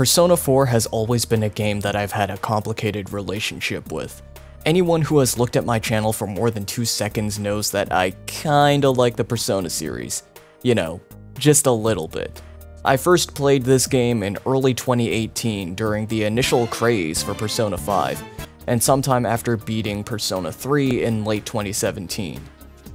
Persona 4 has always been a game that I've had a complicated relationship with. Anyone who has looked at my channel for more than 2 seconds knows that I kinda like the Persona series. You know, just a little bit. I first played this game in early 2018 during the initial craze for Persona 5, and sometime after beating Persona 3 in late 2017.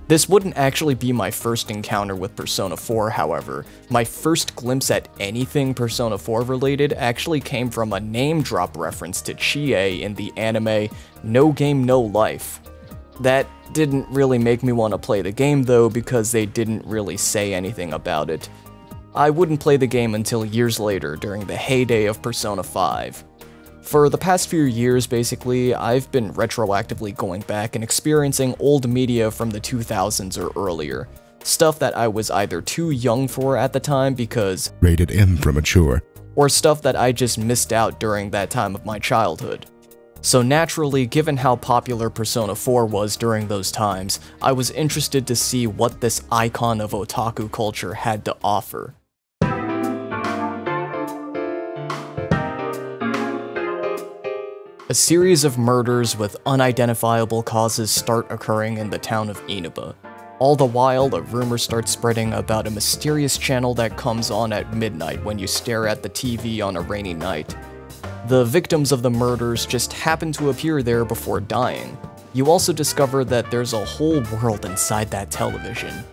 This wouldn't actually be my first encounter with Persona 4, however. My first glimpse at anything Persona 4 related actually came from a name drop reference to Chie in the anime No Game No Life. That didn't really make me want to play the game though, because they didn't really say anything about it. I wouldn't play the game until years later during the heyday of Persona 5. For the past few years, basically, I've been retroactively going back and experiencing old media from the 2000s or earlier. Stuff that I was either too young for at the time because rated M for mature, or stuff that I just missed out during that time of my childhood. So naturally, given how popular Persona 4 was during those times, I was interested to see what this icon of otaku culture had to offer. A series of murders with unidentifiable causes start occurring in the town of Inaba. All the while, a rumor starts spreading about a mysterious channel that comes on at midnight when you stare at the TV on a rainy night. The victims of the murders just happen to appear there before dying. You also discover that there's a whole world inside that television.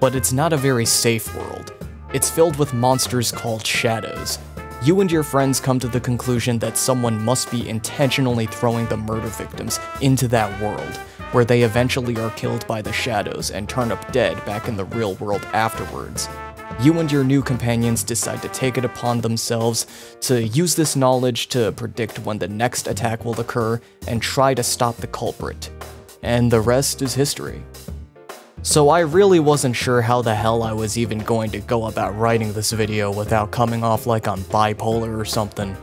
But it's not a very safe world. It's filled with monsters called shadows. You and your friends come to the conclusion that someone must be intentionally throwing the murder victims into that world, where they eventually are killed by the shadows and turn up dead back in the real world afterwards. You and your new companions decide to take it upon themselves to use this knowledge to predict when the next attack will occur and try to stop the culprit. And the rest is history. So I really wasn't sure how the hell I was even going to go about writing this video without coming off like I'm bipolar or something.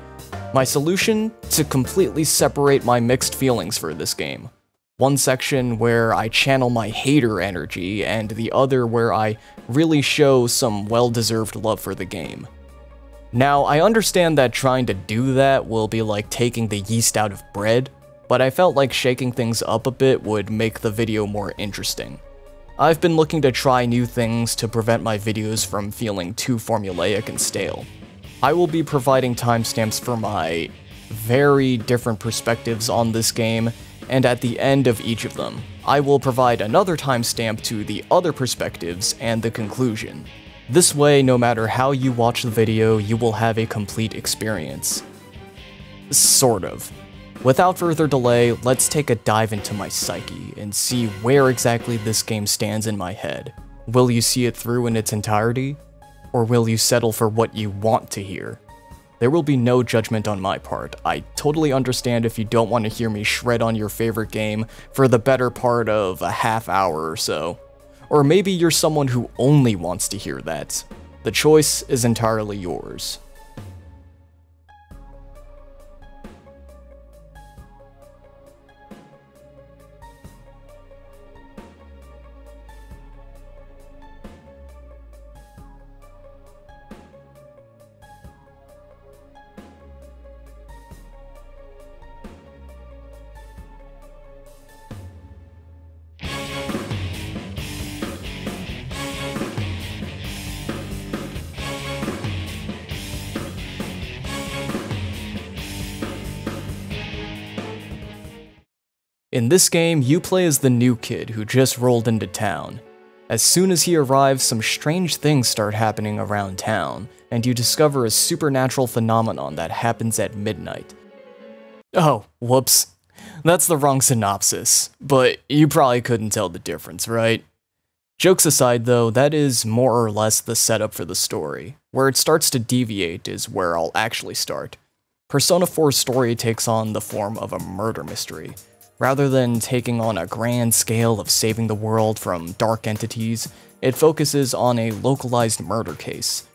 My solution? To completely separate my mixed feelings for this game. One section where I channel my hater energy, and the other where I really show some well-deserved love for the game. Now, I understand that trying to do that will be like taking the yeast out of bread, but I felt like shaking things up a bit would make the video more interesting. I've been looking to try new things to prevent my videos from feeling too formulaic and stale. I will be providing timestamps for my very different perspectives on this game, and at the end of each of them, I will provide another timestamp to the other perspectives and the conclusion. This way, no matter how you watch the video, you will have a complete experience. Sort of. Without further delay, let's take a dive into my psyche and see where exactly this game stands in my head. Will you see it through in its entirety? Or will you settle for what you want to hear? There will be no judgment on my part. I totally understand if you don't want to hear me shred on your favorite game for the better part of a half hour or so. Or maybe you're someone who only wants to hear that. The choice is entirely yours. In this game, you play as the new kid who just rolled into town. As soon as he arrives, some strange things start happening around town, and you discover a supernatural phenomenon that happens at midnight. Oh, whoops. That's the wrong synopsis, but you probably couldn't tell the difference, right? Jokes aside though, that is more or less the setup for the story. Where it starts to deviate is where I'll actually start. Persona 4's story takes on the form of a murder mystery. Rather than taking on a grand scale of saving the world from dark entities, it focuses on a localized murder case.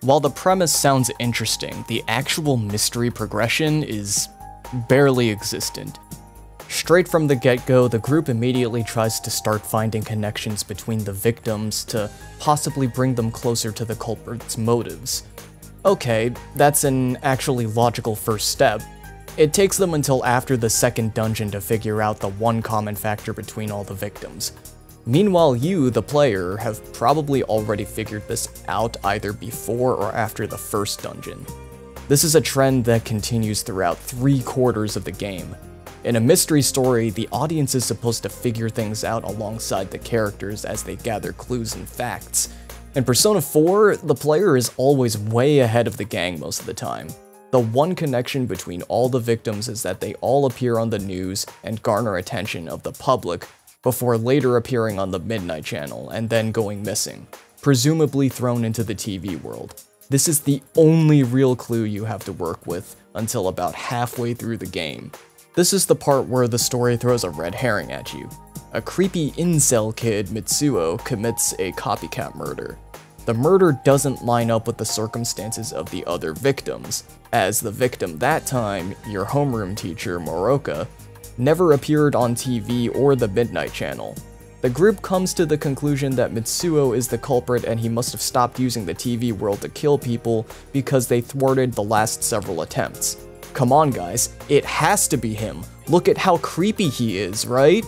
While the premise sounds interesting, the actual mystery progression is barely existent. Straight from the get-go, the group immediately tries to start finding connections between the victims to possibly bring them closer to the culprit's motives. Okay, that's an actually logical first step. It takes them until after the second dungeon to figure out the one common factor between all the victims. Meanwhile, you, the player, have probably already figured this out either before or after the first dungeon. This is a trend that continues throughout 3/4 of the game. In a mystery story, the audience is supposed to figure things out alongside the characters as they gather clues and facts. In Persona 4, the player is always way ahead of the gang most of the time. The one connection between all the victims is that they all appear on the news and garner attention of the public before later appearing on the Midnight Channel and then going missing, presumably thrown into the TV world. This is the only real clue you have to work with until about halfway through the game. This is the part where the story throws a red herring at you. A creepy incel kid, Mitsuo, commits a copycat murder. The murder doesn't line up with the circumstances of the other victims, as the victim that time, your homeroom teacher Moroka, never appeared on TV or the Midnight Channel. The group comes to the conclusion that Mitsuo is the culprit and he must have stopped using the TV world to kill people because they thwarted the last several attempts. Come on guys, it has to be him. Look at how creepy he is, right?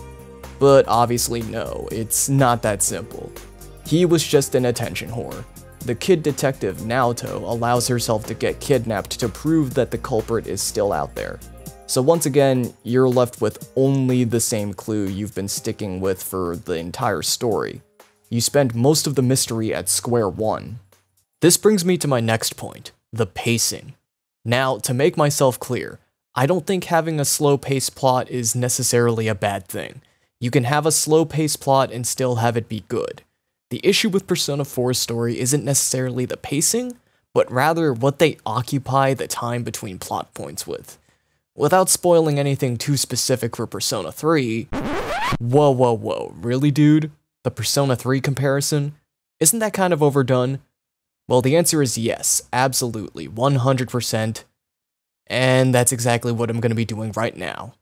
But obviously no, it's not that simple. He was just an attention whore. The kid detective Naoto allows herself to get kidnapped to prove that the culprit is still out there. So once again, you're left with only the same clue you've been sticking with for the entire story. You spend most of the mystery at square one. This brings me to my next point, the pacing. Now, to make myself clear, I don't think having a slow-paced plot is necessarily a bad thing. You can have a slow-paced plot and still have it be good. The issue with Persona 4's story isn't necessarily the pacing, but rather what they occupy the time between plot points with. Without spoiling anything too specific for Persona 3... Whoa, whoa, whoa, really dude? The Persona 3 comparison? Isn't that kind of overdone? Well, the answer is yes, absolutely, 100%. And that's exactly what I'm going to be doing right now.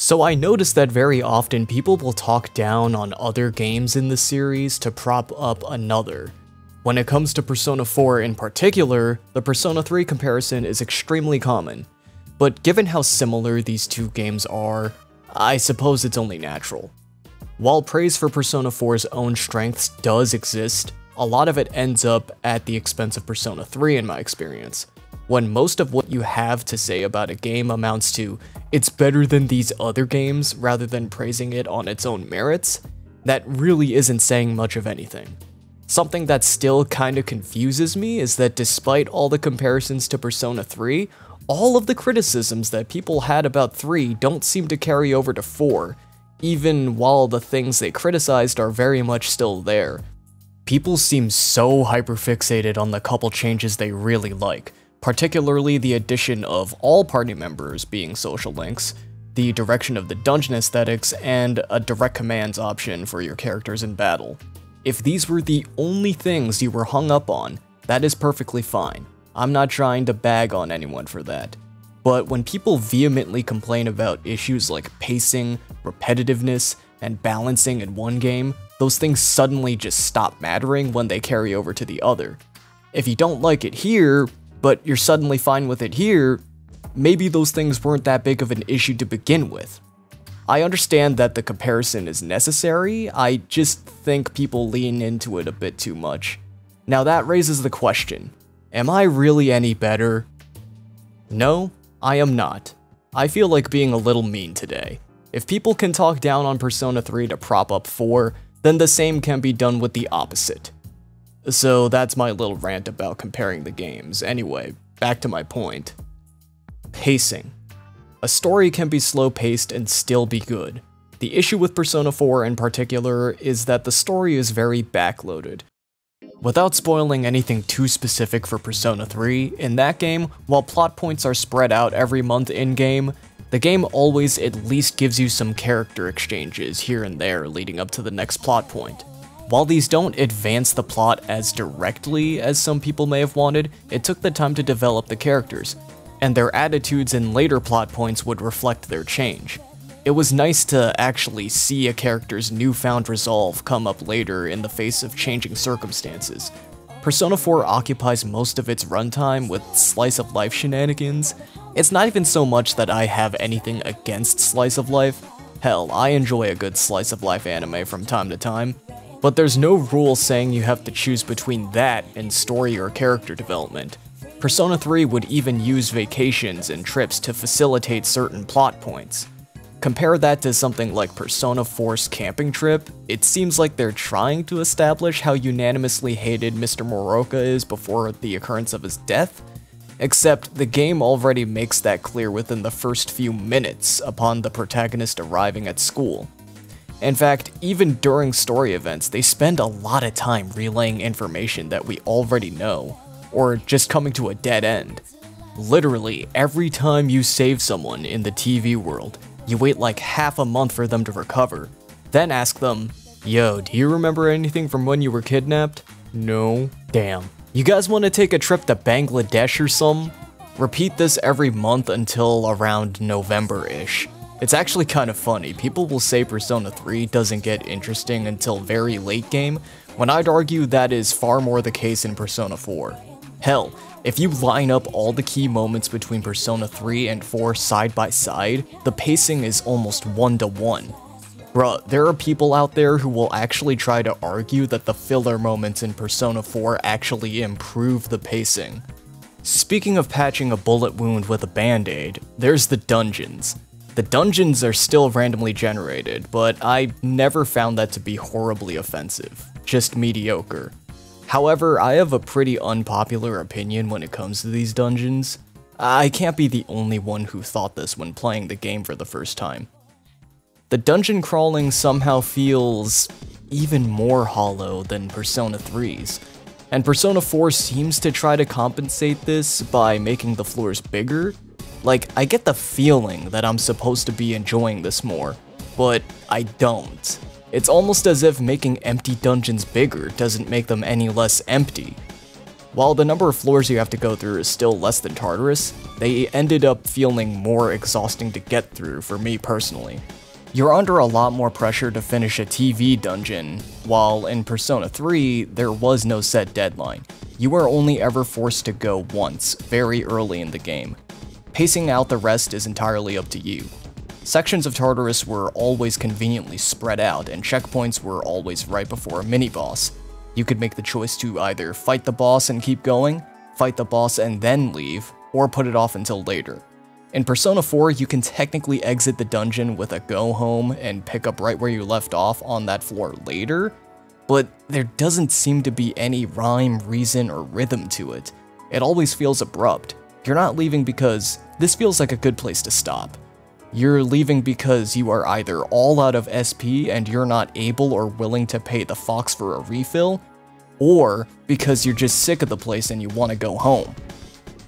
So I noticed that very often people will talk down on other games in the series to prop up another. When it comes to Persona 4 in particular, the Persona 3 comparison is extremely common. But given how similar these two games are, I suppose it's only natural. While praise for Persona 4's own strengths does exist, a lot of it ends up at the expense of Persona 3 in my experience. When most of what you have to say about a game amounts to, it's better than these other games rather than praising it on its own merits, that really isn't saying much of anything. Something that still kinda confuses me is that despite all the comparisons to Persona 3, all of the criticisms that people had about 3 don't seem to carry over to 4, even while the things they criticized are very much still there. People seem so hyperfixated on the couple changes they really like, particularly the addition of all party members being social links, the direction of the dungeon aesthetics, and a direct commands option for your characters in battle. If these were the only things you were hung up on, that is perfectly fine. I'm not trying to bag on anyone for that. But when people vehemently complain about issues like pacing, repetitiveness, and balancing in one game, those things suddenly just stop mattering when they carry over to the other. If you don't like it here, but you're suddenly fine with it here, maybe those things weren't that big of an issue to begin with. I understand that the comparison is necessary, I just think people lean into it a bit too much. Now that raises the question, am I really any better? No, I am not. I feel like being a little mean today. If people can talk down on Persona 3 to prop up 4, then the same can be done with the opposite. So that's my little rant about comparing the games. Anyway, back to my point. Pacing. A story can be slow-paced and still be good. The issue with Persona 4 in particular is that the story is very backloaded. Without spoiling anything too specific for Persona 3, in that game, while plot points are spread out every month in-game, the game always at least gives you some character exchanges here and there leading up to the next plot point. While these don't advance the plot as directly as some people may have wanted, it took the time to develop the characters, and their attitudes in later plot points would reflect their change. It was nice to actually see a character's newfound resolve come up later in the face of changing circumstances, Persona 4 occupies most of its runtime with slice-of-life shenanigans. It's not even so much that I have anything against slice-of-life. Hell, I enjoy a good slice-of-life anime from time to time. But there's no rule saying you have to choose between that and story or character development. Persona 3 would even use vacations and trips to facilitate certain plot points. Compare that to something like Persona 4's camping trip. It seems like they're trying to establish how unanimously hated Mr. Moroka is before the occurrence of his death, except the game already makes that clear within the first few minutes upon the protagonist arriving at school. In fact, even during story events, they spend a lot of time relaying information that we already know, or just coming to a dead end. Literally, every time you save someone in the TV world, you wait like half a month for them to recover, then ask them, "Yo, do you remember anything from when you were kidnapped?" "No." "Damn. You guys want to take a trip to Bangladesh or something?" Repeat this every month until around November-ish. It's actually kind of funny. People will say Persona 3 doesn't get interesting until very late game, when I'd argue that is far more the case in Persona 4. Hell, if you line up all the key moments between Persona 3 and 4 side by side, the pacing is almost 1-to-1. Bruh, there are people out there who will actually try to argue that the filler moments in Persona 4 actually improve the pacing. Speaking of patching a bullet wound with a band-aid, there's the dungeons. The dungeons are still randomly generated, but I never found that to be horribly offensive, just mediocre. However, I have a pretty unpopular opinion when it comes to these dungeons. I can't be the only one who thought this when playing the game for the first time. The dungeon crawling somehow feels even more hollow than Persona 3's, and Persona 4 seems to try to compensate this by making the floors bigger. Like, I get the feeling that I'm supposed to be enjoying this more, but I don't. It's almost as if making empty dungeons bigger doesn't make them any less empty. While the number of floors you have to go through is still less than Tartarus, they ended up feeling more exhausting to get through for me personally. You're under a lot more pressure to finish a TV dungeon, while in Persona 3, there was no set deadline. You were only ever forced to go once, very early in the game. Pacing out the rest is entirely up to you. Sections of Tartarus were always conveniently spread out, and checkpoints were always right before a mini-boss. You could make the choice to either fight the boss and keep going, fight the boss and then leave, or put it off until later. In Persona 4, you can technically exit the dungeon with a go-home and pick up right where you left off on that floor later, but there doesn't seem to be any rhyme, reason, or rhythm to it. It always feels abrupt. You're not leaving because this feels like a good place to stop. You're leaving because you are either all out of SP and you're not able or willing to pay the fox for a refill, or because you're just sick of the place and you want to go home.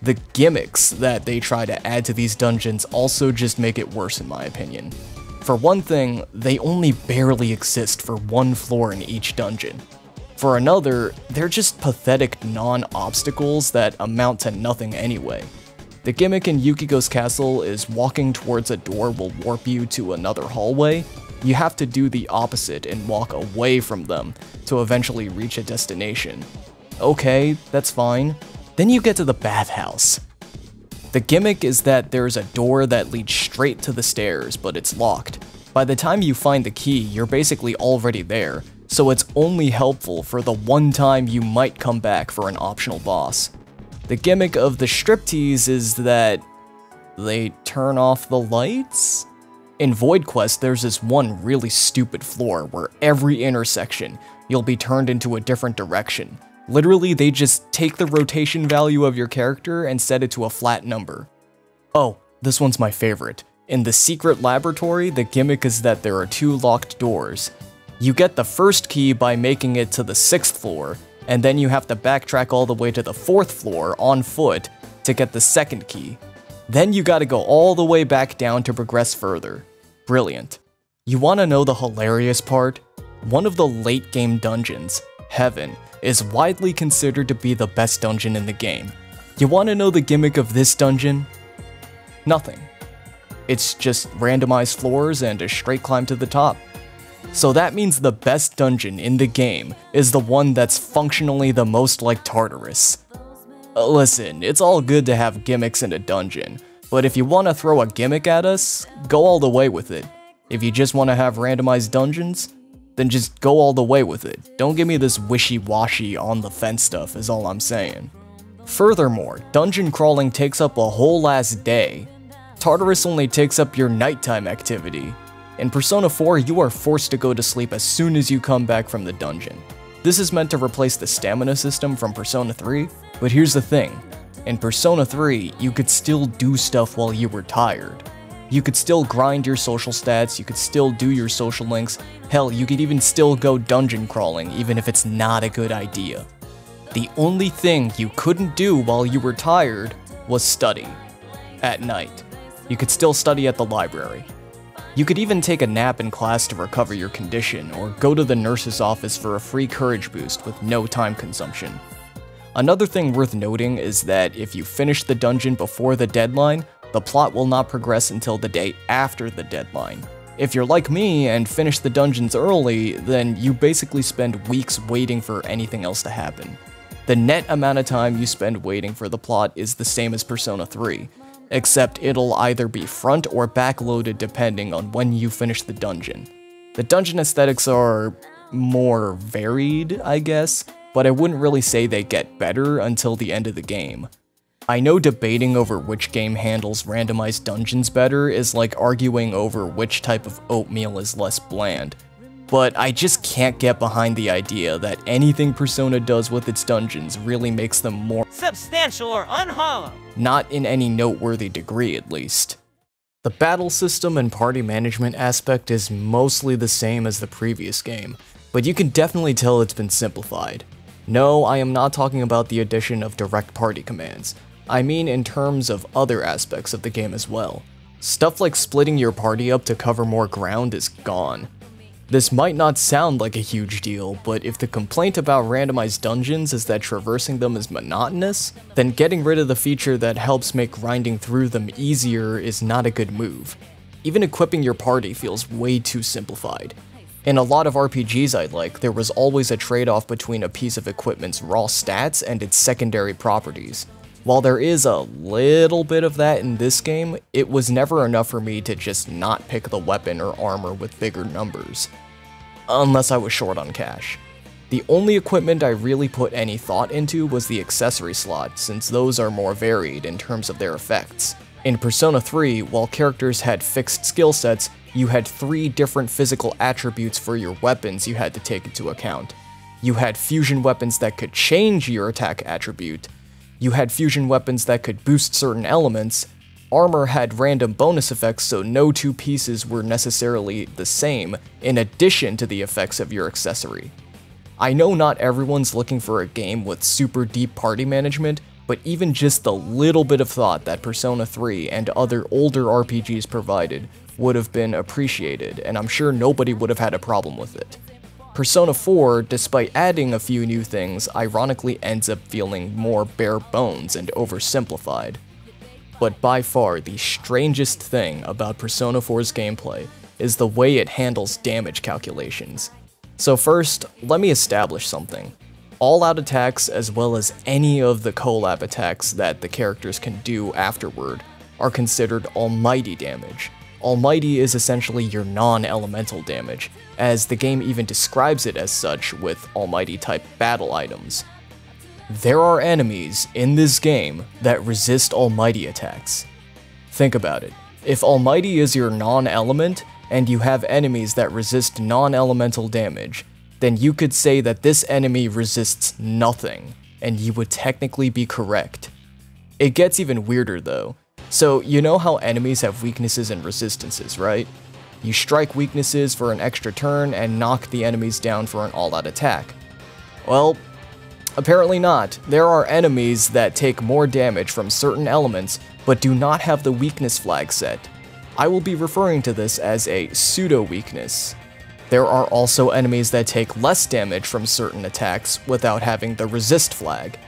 The gimmicks that they try to add to these dungeons also just make it worse in my opinion. For one thing, they only barely exist for one floor in each dungeon. For another, they're just pathetic non-obstacles that amount to nothing anyway. The gimmick in Yukiko's castle is walking towards a door will warp you to another hallway. You have to do the opposite and walk away from them to eventually reach a destination. Okay, that's fine. Then you get to the bathhouse. The gimmick is that there's a door that leads straight to the stairs, but it's locked. By the time you find the key, you're basically already there, so it's only helpful for the one time you might come back for an optional boss. The gimmick of the striptease is that they turn off the lights? In Void Quest, there's this one really stupid floor where every intersection, you'll be turned into a different direction. Literally, they just take the rotation value of your character and set it to a flat number. Oh, this one's my favorite. In the secret laboratory, the gimmick is that there are two locked doors. You get the first key by making it to the 6th floor, and then you have to backtrack all the way to the 4th floor on foot to get the second key. Then you gotta go all the way back down to progress further. Brilliant. You wanna know the hilarious part? One of the late game dungeons, Heaven, is widely considered to be the best dungeon in the game. You wanna know the gimmick of this dungeon? Nothing. It's just randomized floors and a straight climb to the top. So that means the best dungeon in the game is the one that's functionally the most like Tartarus. Listen, it's all good to have gimmicks in a dungeon, but if you want to throw a gimmick at us, go all the way with it. If you just want to have randomized dungeons, then just go all the way with it. Don't give me this wishy-washy on-the-fence stuff is all I'm saying. Furthermore, dungeon crawling takes up a whole last day. Tartarus only takes up your nighttime activity. In Persona 4, you are forced to go to sleep as soon as you come back from the dungeon. This is meant to replace the stamina system from Persona 3, but here's the thing. In Persona 3, you could still do stuff while you were tired. You could still grind your social stats, you could still do your social links, hell, you could even still go dungeon crawling, even if it's not a good idea. The only thing you couldn't do while you were tired was study. At night. You could still study at the library. You could even take a nap in class to recover your condition, or go to the nurse's office for a free courage boost with no time consumption. Another thing worth noting is that if you finish the dungeon before the deadline, the plot will not progress until the day after the deadline. If you're like me and finish the dungeons early, then you basically spend weeks waiting for anything else to happen. The net amount of time you spend waiting for the plot is the same as Persona 3. Except it'll either be front or backloaded depending on when you finish the dungeon. The dungeon aesthetics are more varied, I guess, but I wouldn't really say they get better until the end of the game. I know debating over which game handles randomized dungeons better is like arguing over which type of oatmeal is less bland, but I just can't get behind the idea that anything Persona does with its dungeons really makes them more substantial or unhollow. Not in any noteworthy degree, at least. The battle system and party management aspect is mostly the same as the previous game, but you can definitely tell it's been simplified. No, I am not talking about the addition of direct party commands. I mean in terms of other aspects of the game as well. Stuff like splitting your party up to cover more ground is gone. This might not sound like a huge deal, but if the complaint about randomized dungeons is that traversing them is monotonous, then getting rid of the feature that helps make grinding through them easier is not a good move. Even equipping your party feels way too simplified. In a lot of RPGs I like, there was always a trade-off between a piece of equipment's raw stats and its secondary properties. While there is a little bit of that in this game, it was never enough for me to just not pick the weapon or armor with bigger numbers. Unless I was short on cash. The only equipment I really put any thought into was the accessory slot, since those are more varied in terms of their effects. In Persona 3, while characters had fixed skill sets, you had 3 different physical attributes for your weapons you had to take into account. You had fusion weapons that could change your attack attribute, you had fusion weapons that could boost certain elements, armor had random bonus effects so no two pieces were necessarily the same, in addition to the effects of your accessory. I know not everyone's looking for a game with super deep party management, but even just the little bit of thought that Persona 3 and other older RPGs provided would have been appreciated, and I'm sure nobody would have had a problem with it. Persona 4, despite adding a few new things, ironically ends up feeling more bare bones and oversimplified. But by far, the strangest thing about Persona 4's gameplay is the way it handles damage calculations. So first, let me establish something. All-out attacks, as well as any of the collab attacks that the characters can do afterward, are considered almighty damage. Almighty is essentially your non-elemental damage, as the game even describes it as such with almighty-type battle items. There are enemies in this game that resist almighty attacks. Think about it. If almighty is your non-element, and you have enemies that resist non-elemental damage, then you could say that this enemy resists nothing, and you would technically be correct. It gets even weirder though. So, you know how enemies have weaknesses and resistances, right? You strike weaknesses for an extra turn and knock the enemies down for an all-out attack. Well, apparently not. There are enemies that take more damage from certain elements, but do not have the weakness flag set. I will be referring to this as a pseudo-weakness. There are also enemies that take less damage from certain attacks without having the resist flag.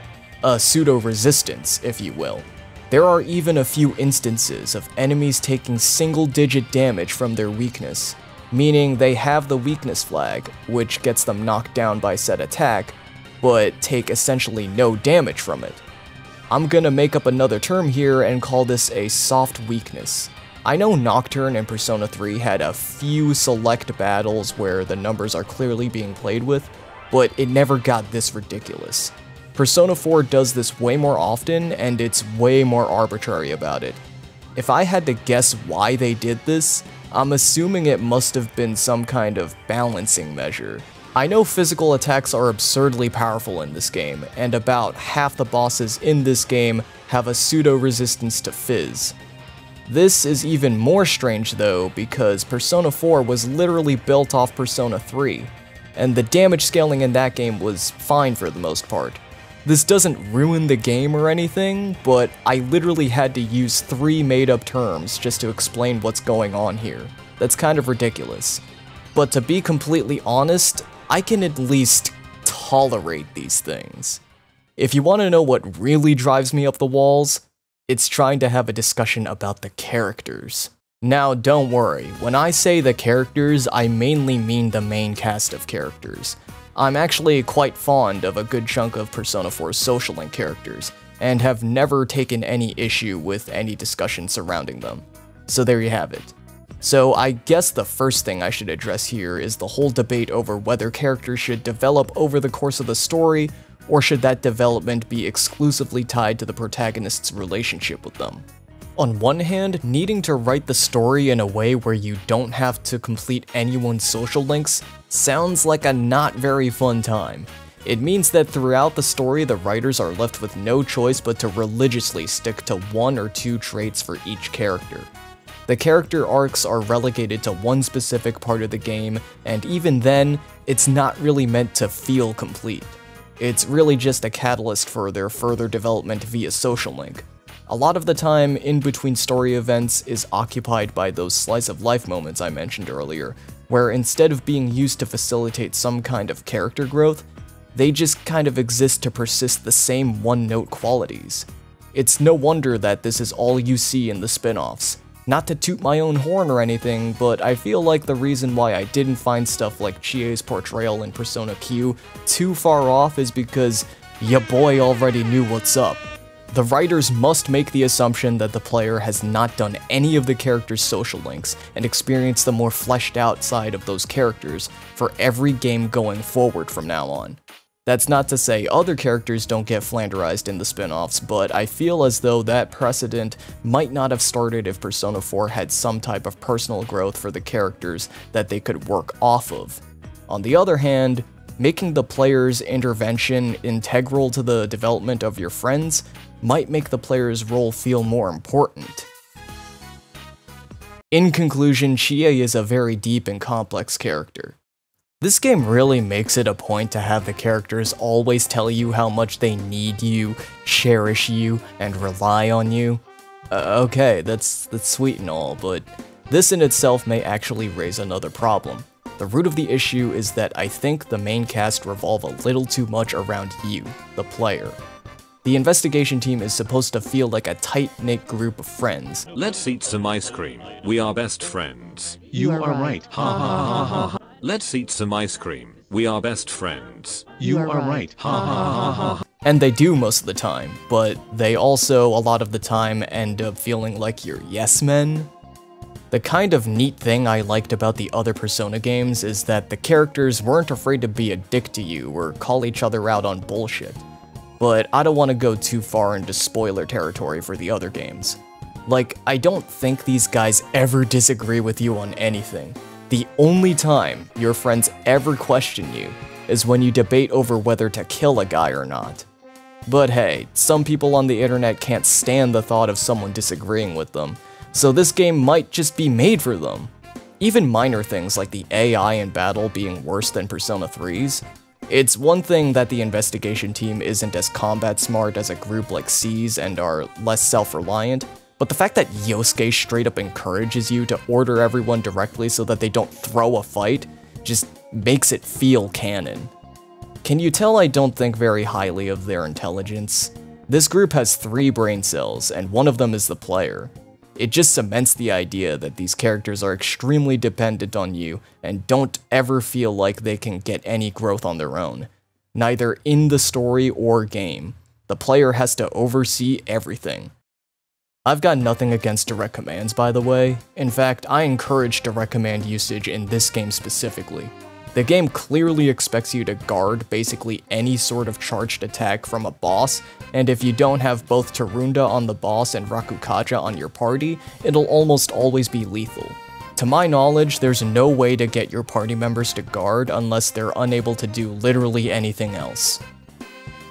A pseudo-resistance, if you will. There are even a few instances of enemies taking single-digit damage from their weakness, meaning they have the weakness flag, which gets them knocked down by said attack, but take essentially no damage from it. I'm gonna make up another term here and call this a soft weakness. I know Nocturne and Persona 3 had a few select battles where the numbers are clearly being played with, but it never got this ridiculous. Persona 4 does this way more often, and it's way more arbitrary about it. If I had to guess why they did this, I'm assuming it must have been some kind of balancing measure. I know physical attacks are absurdly powerful in this game, and about half the bosses in this game have a pseudo-resistance to fizz. This is even more strange though, because Persona 4 was literally built off Persona 3, and the damage scaling in that game was fine for the most part. This doesn't ruin the game or anything, but I literally had to use 3 made-up terms just to explain what's going on here. That's kind of ridiculous. But to be completely honest, I can at least tolerate these things. If you want to know what really drives me up the walls, it's trying to have a discussion about the characters. Now don't worry, when I say the characters, I mainly mean the main cast of characters. I'm actually quite fond of a good chunk of Persona 4's social link characters, and have never taken any issue with any discussion surrounding them. So there you have it. So I guess the first thing I should address here is the whole debate over whether characters should develop over the course of the story, or should that development be exclusively tied to the protagonist's relationship with them. On one hand, needing to write the story in a way where you don't have to complete anyone's social links sounds like a not very fun time. It means that throughout the story, the writers are left with no choice but to religiously stick to 1 or 2 traits for each character. The character arcs are relegated to one specific part of the game, and even then, it's not really meant to feel complete. It's really just a catalyst for their further development via social link. A lot of the time in between story events is occupied by those slice of life moments I mentioned earlier, where instead of being used to facilitate some kind of character growth, they just kind of exist to persist the same one-note qualities. It's no wonder that this is all you see in the spin-offs. Not to toot my own horn or anything, but I feel like the reason why I didn't find stuff like Chie's portrayal in Persona Q too far off is because ya boy already knew what's up. The writers must make the assumption that the player has not done any of the characters' social links and experienced the more fleshed out side of those characters for every game going forward from now on. That's not to say other characters don't get flanderized in the spin-offs, but I feel as though that precedent might not have started if Persona 4 had some type of personal growth for the characters that they could work off of. On the other hand, making the player's intervention integral to the development of your friends might make the player's role feel more important. In conclusion, Chie is a very deep and complex character. This game really makes it a point to have the characters always tell you how much they need you, cherish you, and rely on you. Okay, that's sweet and all, but this in itself may actually raise another problem. The root of the issue is that I think the main cast revolve a little too much around you, the player. The investigation team is supposed to feel like a tight-knit group of friends. Let's eat some ice cream. We are best friends. You are right. Ha ha ha ha ha. Let's eat some ice cream. We are best friends. You are right. Ha ha ha ha. And they do most of the time, but they also a lot of the time end up feeling like you're yes men. The kind of neat thing I liked about the other Persona games is that the characters weren't afraid to be a dick to you or call each other out on bullshit. But I don't want to go too far into spoiler territory for the other games. Like, I don't think these guys ever disagree with you on anything. The only time your friends ever question you is when you debate over whether to kill a guy or not. But hey, some people on the internet can't stand the thought of someone disagreeing with them, so this game might just be made for them. Even minor things like the AI in battle being worse than Persona 3's, it's one thing that the investigation team isn't as combat smart as a group like C's and are less self-reliant, but the fact that Yosuke straight up encourages you to order everyone directly so that they don't throw a fight just makes it feel canon. Can you tell I don't think very highly of their intelligence? This group has 3 brain cells, and one of them is the player. It just cements the idea that these characters are extremely dependent on you and don't ever feel like they can get any growth on their own, neither in the story or game. The player has to oversee everything. I've got nothing against direct commands, by the way. In fact, I encourage direct command usage in this game specifically. The game clearly expects you to guard basically any sort of charged attack from a boss, and if you don't have both Tarunda on the boss and Rakukaja on your party, it'll almost always be lethal. To my knowledge, there's no way to get your party members to guard unless they're unable to do literally anything else.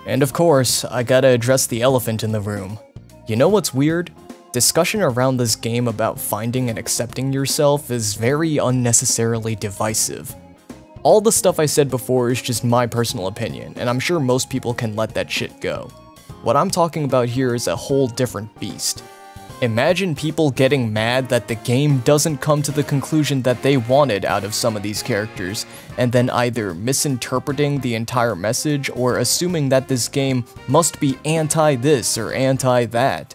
And of course, I gotta address the elephant in the room. You know what's weird? Discussion around this game about finding and accepting yourself is very unnecessarily divisive. All the stuff I said before is just my personal opinion, and I'm sure most people can let that shit go. What I'm talking about here is a whole different beast. Imagine people getting mad that the game doesn't come to the conclusion that they wanted out of some of these characters, and then either misinterpreting the entire message or assuming that this game must be anti this or anti that.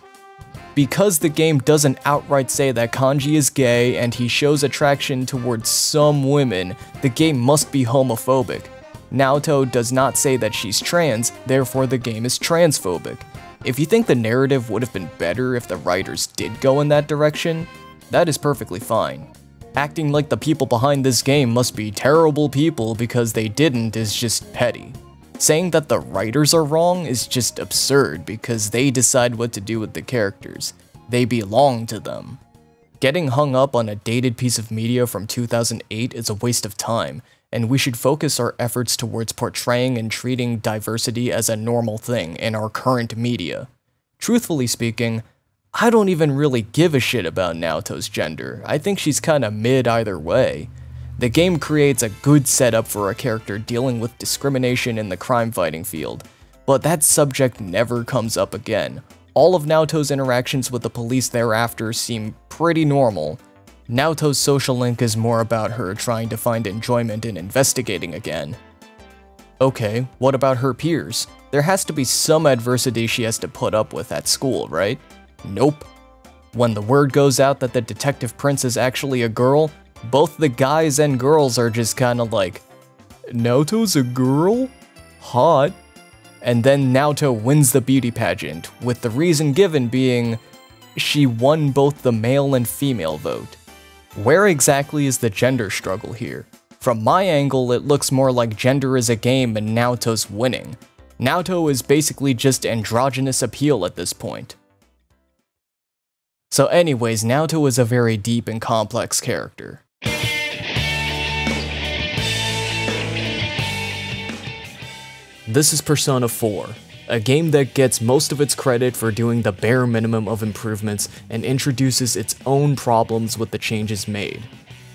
Because the game doesn't outright say that Kanji is gay and he shows attraction towards some women, the game must be homophobic. Naoto does not say that she's trans, therefore the game is transphobic. If you think the narrative would have been better if the writers did go in that direction, that is perfectly fine. Acting like the people behind this game must be terrible people because they didn't is just petty. Saying that the writers are wrong is just absurd because they decide what to do with the characters. They belong to them. Getting hung up on a dated piece of media from 2008 is a waste of time, and we should focus our efforts towards portraying and treating diversity as a normal thing in our current media. Truthfully speaking, I don't even really give a shit about Naoto's gender. I think she's kinda mid either way. The game creates a good setup for a character dealing with discrimination in the crime-fighting field, but that subject never comes up again. All of Naoto's interactions with the police thereafter seem pretty normal. Naoto's social link is more about her trying to find enjoyment in investigating again. Okay, what about her peers? There has to be some adversity she has to put up with at school, right? Nope. When the word goes out that the detective prince is actually a girl, both the guys and girls are just kinda like, Naoto's a girl? Hot. And then Naoto wins the beauty pageant, with the reason given being, she won both the male and female vote. Where exactly is the gender struggle here? From my angle, it looks more like gender is a game and Naoto's winning. Naoto is basically just androgynous appeal at this point. So anyways, Naoto is a very deep and complex character. This is Persona 4, a game that gets most of its credit for doing the bare minimum of improvements and introduces its own problems with the changes made.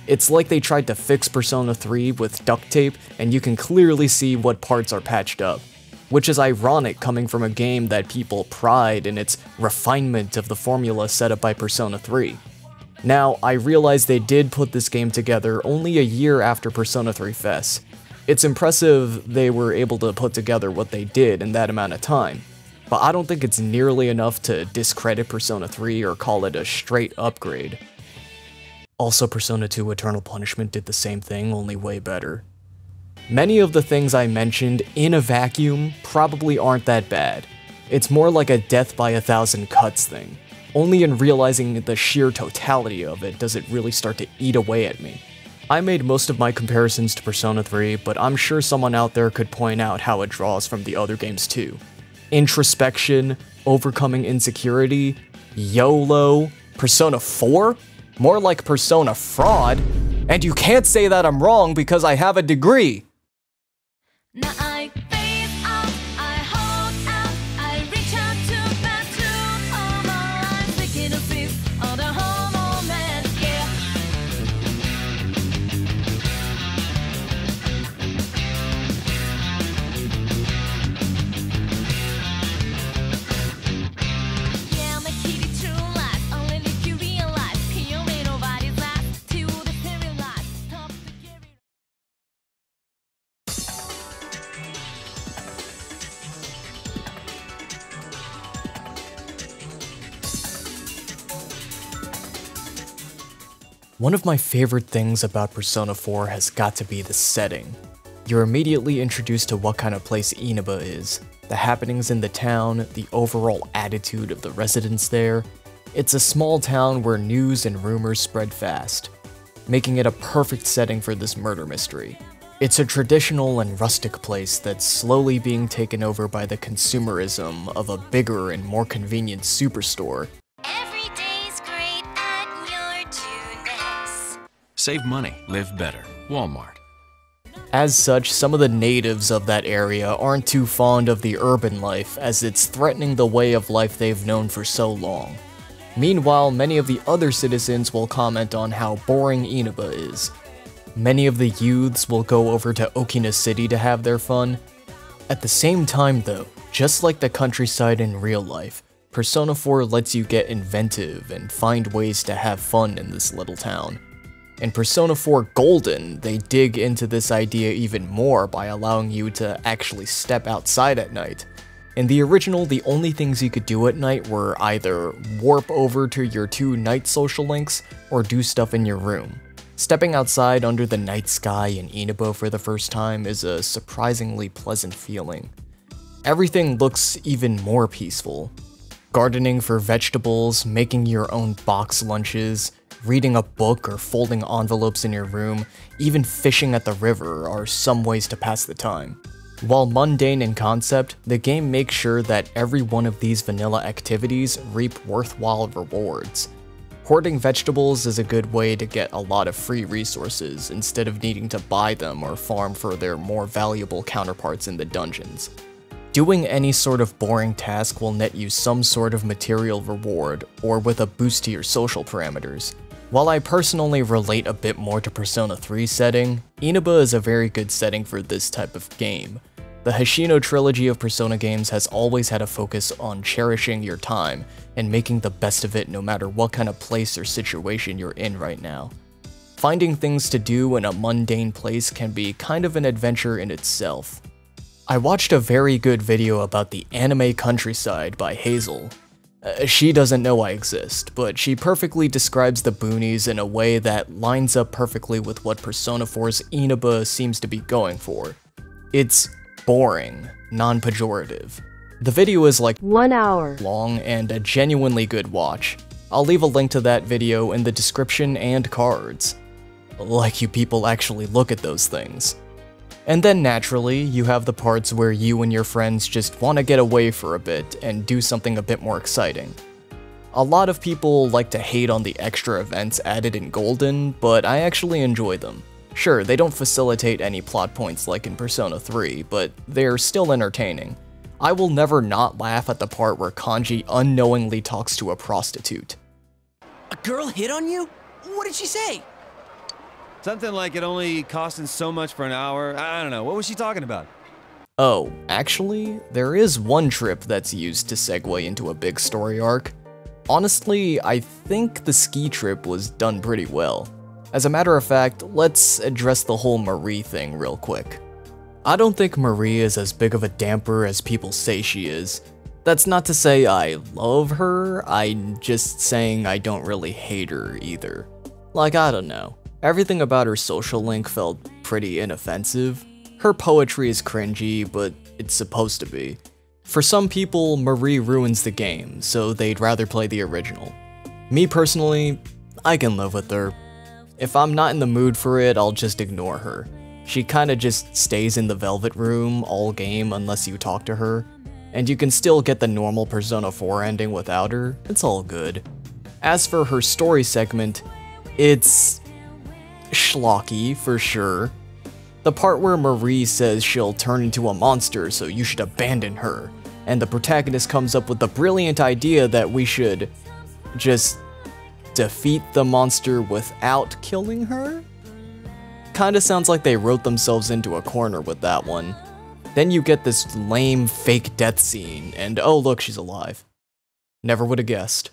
It's like they tried to fix Persona 3 with duct tape, and you can clearly see what parts are patched up, which is ironic coming from a game that people pride in its refinement of the formula set up by Persona 3. Now, I realize they did put this game together only a year after Persona 3 FES. It's impressive they were able to put together what they did in that amount of time, but I don't think it's nearly enough to discredit Persona 3 or call it a straight upgrade. Also, Persona 2 Eternal Punishment did the same thing, only way better. Many of the things I mentioned in a vacuum probably aren't that bad. It's more like a death by a thousand cuts thing. Only in realizing the sheer totality of it does it really start to eat away at me. I made most of my comparisons to Persona 3, but I'm sure someone out there could point out how it draws from the other games too. Introspection, overcoming insecurity, YOLO, Persona 4? More like Persona Fraud? And you can't say that I'm wrong because I have a degree! One of my favorite things about Persona 4 has got to be the setting. You're immediately introduced to what kind of place Inaba is, the happenings in the town, the overall attitude of the residents there. It's a small town where news and rumors spread fast, making it a perfect setting for this murder mystery. It's a traditional and rustic place that's slowly being taken over by the consumerism of a bigger and more convenient superstore. Every day's great at your Junes. Save money, live better. Walmart. As such, some of the natives of that area aren't too fond of the urban life, as it's threatening the way of life they've known for so long. Meanwhile, many of the other citizens will comment on how boring Inaba is. Many of the youths will go over to Okina City to have their fun. At the same time though, just like the countryside in real life, Persona 4 lets you get inventive and find ways to have fun in this little town. In Persona 4 Golden, they dig into this idea even more by allowing you to actually step outside at night. In the original, the only things you could do at night were either warp over to your two night social links or do stuff in your room. Stepping outside under the night sky in Inaba for the first time is a surprisingly pleasant feeling. Everything looks even more peaceful. Gardening for vegetables, making your own box lunches, reading a book or folding envelopes in your room, even fishing at the river are some ways to pass the time. While mundane in concept, the game makes sure that every one of these vanilla activities reap worthwhile rewards. Hoarding vegetables is a good way to get a lot of free resources instead of needing to buy them or farm for their more valuable counterparts in the dungeons. Doing any sort of boring task will net you some sort of material reward or with a boost to your social parameters. While I personally relate a bit more to Persona 3 setting, Inaba is a very good setting for this type of game. The Hoshino trilogy of Persona games has always had a focus on cherishing your time and making the best of it no matter what kind of place or situation you're in right now. Finding things to do in a mundane place can be kind of an adventure in itself. I watched a very good video about the anime countryside by Hazel. She doesn't know I exist, but she perfectly describes the boonies in a way that lines up perfectly with what Persona 4's Inaba seems to be going for. It's boring, non-pejorative. The video is like 1 hour long and a genuinely good watch. I'll leave a link to that video in the description and cards. Like you people actually look at those things. And then naturally, you have the parts where you and your friends just want to get away for a bit and do something a bit more exciting. A lot of people like to hate on the extra events added in Golden, but I actually enjoy them. Sure, they don't facilitate any plot points like in Persona 3, but they're still entertaining. I will never not laugh at the part where Kanji unknowingly talks to a prostitute. A girl hit on you? What did she say? Something like it only costing so much for an hour. I don't know, what was she talking about? Oh, actually, there is one trip that's used to segue into a big story arc. Honestly, I think the ski trip was done pretty well. As a matter of fact, let's address the whole Marie thing real quick. I don't think Marie is as big of a damper as people say she is. That's not to say I love her, I'm just saying I don't really hate her either. Like, I don't know. Everything about her social link felt pretty inoffensive. Her poetry is cringy, but it's supposed to be. For some people, Marie ruins the game, so they'd rather play the original. Me personally, I can live with her. If I'm not in the mood for it, I'll just ignore her. She kinda just stays in the Velvet Room all game unless you talk to her, and you can still get the normal Persona 4 ending without her, it's all good. As for her story segment, it's schlocky, for sure. The part where Marie says she'll turn into a monster so you should abandon her, and the protagonist comes up with the brilliant idea that we should just defeat the monster without killing her? Kinda sounds like they wrote themselves into a corner with that one. Then you get this lame fake death scene, and oh look, she's alive. Never would've guessed.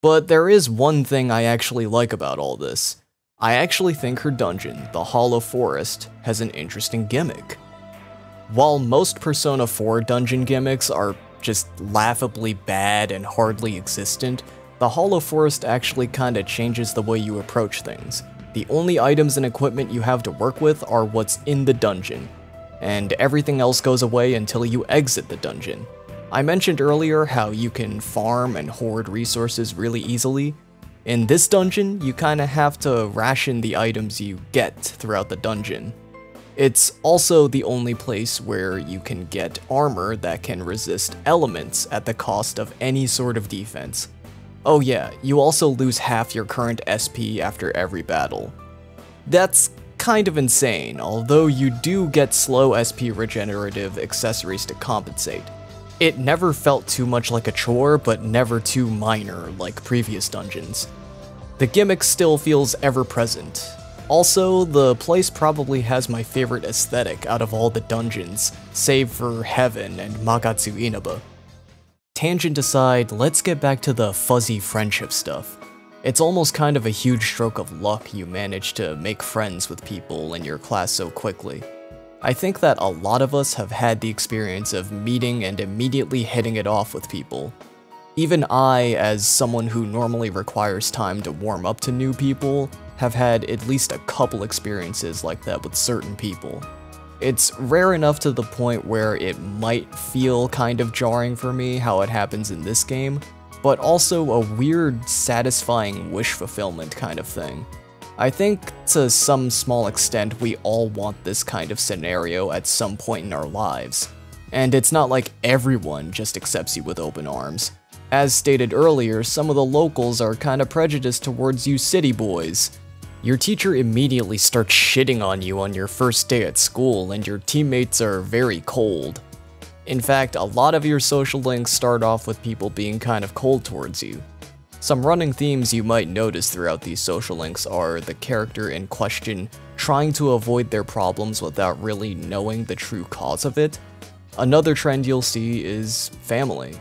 But there is one thing I actually like about all this. I actually think her dungeon, the Hollow Forest, has an interesting gimmick. While most Persona 4 dungeon gimmicks are just laughably bad and hardly existent, The Hollow Forest actually kinda changes the way you approach things. The only items and equipment you have to work with are what's in the dungeon, and everything else goes away until you exit the dungeon. I mentioned earlier how you can farm and hoard resources really easily. In this dungeon, you kinda have to ration the items you get throughout the dungeon. It's also the only place where you can get armor that can resist elements at the cost of any sort of defense. Oh yeah, you also lose half your current SP after every battle. That's kind of insane, although you do get slow SP regenerative accessories to compensate. It never felt too much like a chore, but never too minor like previous dungeons. The gimmick still feels ever-present. Also, the place probably has my favorite aesthetic out of all the dungeons, save for Heaven and Magatsu Inaba. Tangent aside, let's get back to the fuzzy friendship stuff. It's almost kind of a huge stroke of luck you manage to make friends with people in your class so quickly. I think that a lot of us have had the experience of meeting and immediately hitting it off with people. Even I, as someone who normally requires time to warm up to new people, have had at least a couple experiences like that with certain people. It's rare enough to the point where it might feel kind of jarring for me how it happens in this game, but also a weird, satisfying wish fulfillment kind of thing. I think, to some small extent, we all want this kind of scenario at some point in our lives. And it's not like everyone just accepts you with open arms. As stated earlier, some of the locals are kinda prejudiced towards you city boys. Your teacher immediately starts shitting on you on your first day at school, and your teammates are very cold. In fact, a lot of your social links start off with people being kind of cold towards you. Some running themes you might notice throughout these social links are the character in question trying to avoid their problems without really knowing the true cause of it. Another trend you'll see is family.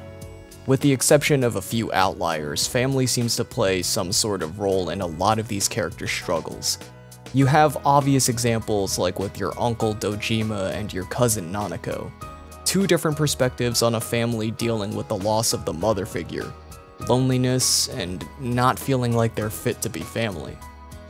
With the exception of a few outliers, family seems to play some sort of role in a lot of these characters' struggles. You have obvious examples like with your uncle Dojima and your cousin Nanako. Two different perspectives on a family dealing with the loss of the mother figure. Loneliness, and not feeling like they're fit to be family.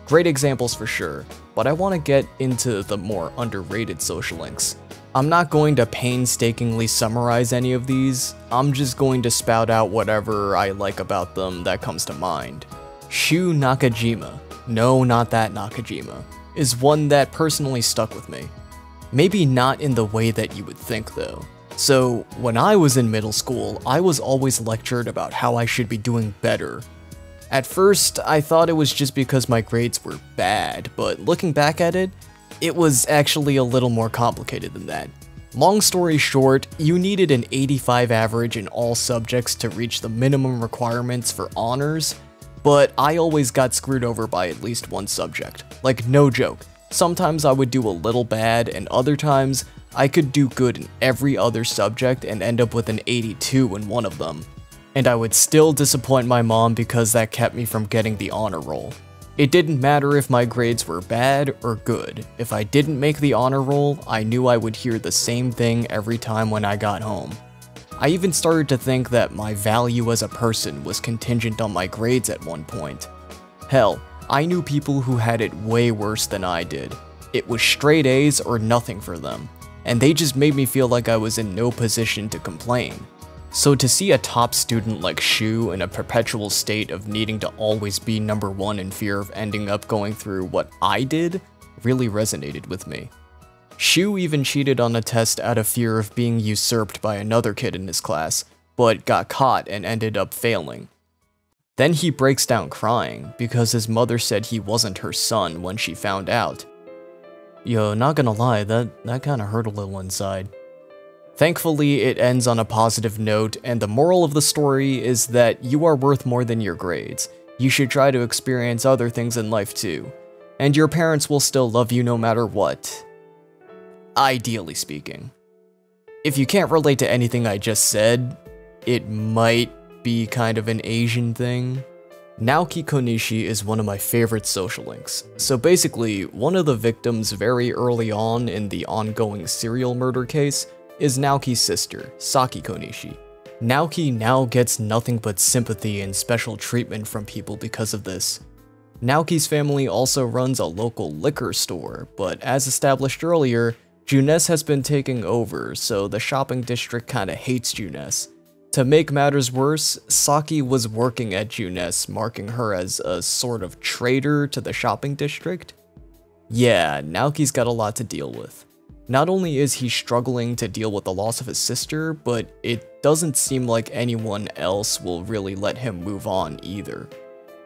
Great examples for sure, but I want to get into the more underrated social links. I'm not going to painstakingly summarize any of these, I'm just going to spout out whatever I like about them that comes to mind. Shu Nakajima, no not that Nakajima, is one that personally stuck with me. Maybe not in the way that you would think though. So, when I was in middle school, I was always lectured about how I should be doing better. At first, I thought it was just because my grades were bad, but looking back at it, it was actually a little more complicated than that. Long story short, you needed an 85 average in all subjects to reach the minimum requirements for honors, but I always got screwed over by at least one subject. Like, no joke. Sometimes I would do a little bad, and other times, I could do good in every other subject and end up with an 82 in one of them. And I would still disappoint my mom because that kept me from getting the honor roll. It didn't matter if my grades were bad or good. If I didn't make the honor roll, I knew I would hear the same thing every time when I got home. I even started to think that my value as a person was contingent on my grades at one point. Hell, I knew people who had it way worse than I did. It was straight A's or nothing for them. And they just made me feel like I was in no position to complain. So to see a top student like Shu in a perpetual state of needing to always be number one in fear of ending up going through what I did, really resonated with me. Shu even cheated on a test out of fear of being usurped by another kid in his class, but got caught and ended up failing. Then he breaks down crying because his mother said he wasn't her son when she found out. Yo, not gonna lie, that kinda hurt a little inside. Thankfully, it ends on a positive note, and the moral of the story is that you are worth more than your grades. You should try to experience other things in life too. And your parents will still love you no matter what. Ideally speaking. If you can't relate to anything I just said, it might be kind of an Asian thing. Naoki Konishi is one of my favorite social links. So basically, one of the victims very early on in the ongoing serial murder case is Naoki's sister, Saki Konishi. Naoki now gets nothing but sympathy and special treatment from people because of this. Naoki's family also runs a local liquor store, but as established earlier, Junes has been taking over, so the shopping district kinda hates Junes. To make matters worse, Saki was working at Junes, marking her as a sort of traitor to the shopping district. Yeah, Naoki's got a lot to deal with. Not only is he struggling to deal with the loss of his sister, but it doesn't seem like anyone else will really let him move on either.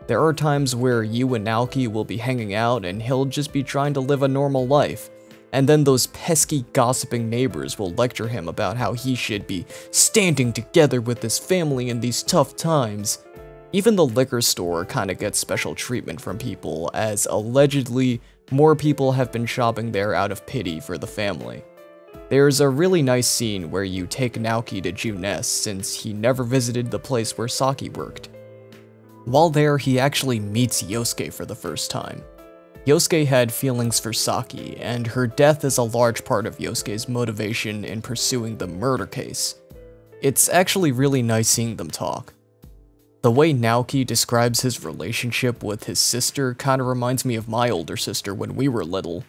There are times where you and Naoki will be hanging out and he'll just be trying to live a normal life, and then those pesky gossiping neighbors will lecture him about how he should be standing together with his family in these tough times. Even the liquor store kinda gets special treatment from people, as allegedly more people have been shopping there out of pity for the family. There's a really nice scene where you take Naoki to Junes since he never visited the place where Saki worked. While there, he actually meets Yosuke for the first time. Yosuke had feelings for Saki, and her death is a large part of Yosuke's motivation in pursuing the murder case. It's actually really nice seeing them talk. The way Naoki describes his relationship with his sister kinda reminds me of my older sister when we were little.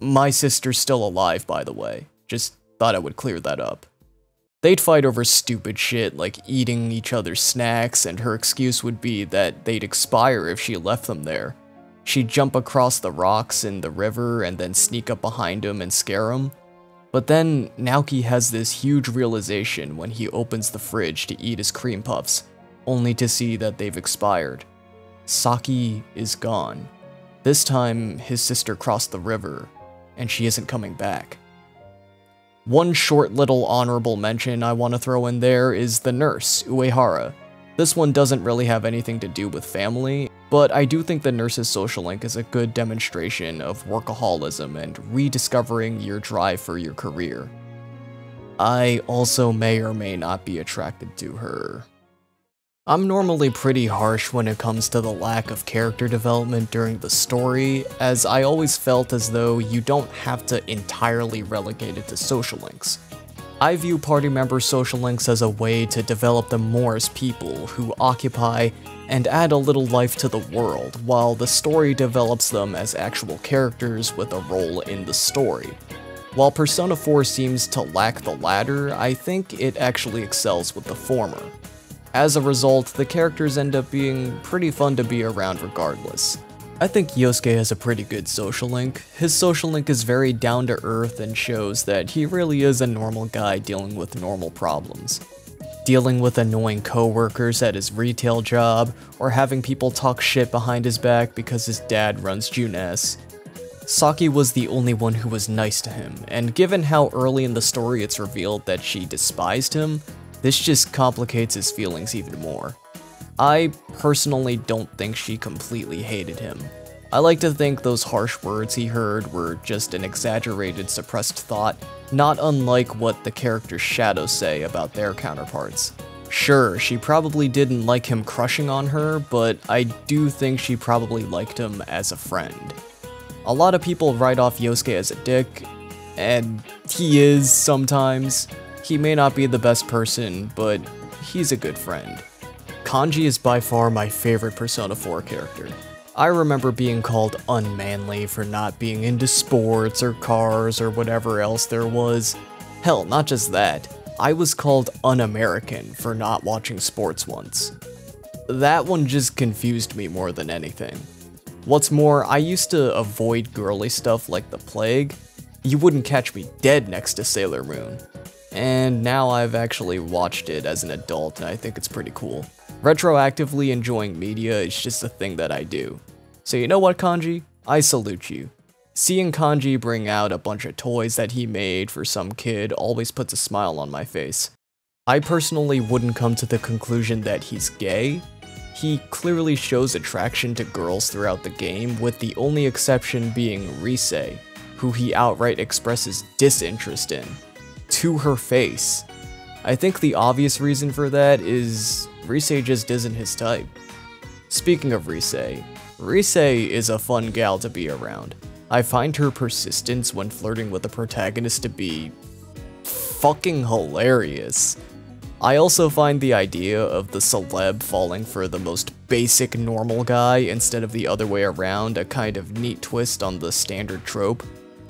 My sister's still alive, by the way, just thought I would clear that up. They'd fight over stupid shit like eating each other's snacks, and her excuse would be that they'd expire if she left them there. She'd jump across the rocks in the river and then sneak up behind him and scare him. But then Naoki has this huge realization when he opens the fridge to eat his cream puffs, only to see that they've expired. Saki is gone. This time, his sister crossed the river, and she isn't coming back. One short little honorable mention I want to throw in there is the nurse, Uehara. This one doesn't really have anything to do with family, but I do think the nurse's social link is a good demonstration of workaholism and rediscovering your drive for your career. I also may or may not be attracted to her. I'm normally pretty harsh when it comes to the lack of character development during the story, as I always felt as though you don't have to entirely relegate it to social links. I view party member social links as a way to develop them more as people who occupy and add a little life to the world, while the story develops them as actual characters with a role in the story. While Persona 4 seems to lack the latter, I think it actually excels with the former. As a result, the characters end up being pretty fun to be around regardless. I think Yosuke has a pretty good social link. His social link is very down to earth and shows that he really is a normal guy dealing with normal problems. Dealing with annoying coworkers at his retail job, or having people talk shit behind his back because his dad runs Junes. Saki was the only one who was nice to him, and given how early in the story it's revealed that she despised him, this just complicates his feelings even more. I personally don't think she completely hated him. I like to think those harsh words he heard were just an exaggerated suppressed thought, not unlike what the character's shadows say about their counterparts. Sure, she probably didn't like him crushing on her, but I do think she probably liked him as a friend. A lot of people write off Yosuke as a dick, and he is sometimes. He may not be the best person, but he's a good friend. Kanji is by far my favorite Persona 4 character. I remember being called unmanly for not being into sports or cars or whatever else there was. Hell, not just that. I was called un-American for not watching sports once. That one just confused me more than anything. What's more, I used to avoid girly stuff like the plague. You wouldn't catch me dead next to Sailor Moon. And now I've actually watched it as an adult, and I think it's pretty cool. Retroactively enjoying media is just a thing that I do. So you know what, Kanji? I salute you. Seeing Kanji bring out a bunch of toys that he made for some kid always puts a smile on my face. I personally wouldn't come to the conclusion that he's gay. He clearly shows attraction to girls throughout the game, with the only exception being Rise, who he outright expresses disinterest in. To her face. I think the obvious reason for that is Rise just isn't his type. Speaking of Rise, Rise is a fun gal to be around. I find her persistence when flirting with the protagonist to be fucking hilarious. I also find the idea of the celeb falling for the most basic normal guy instead of the other way around a kind of neat twist on the standard trope.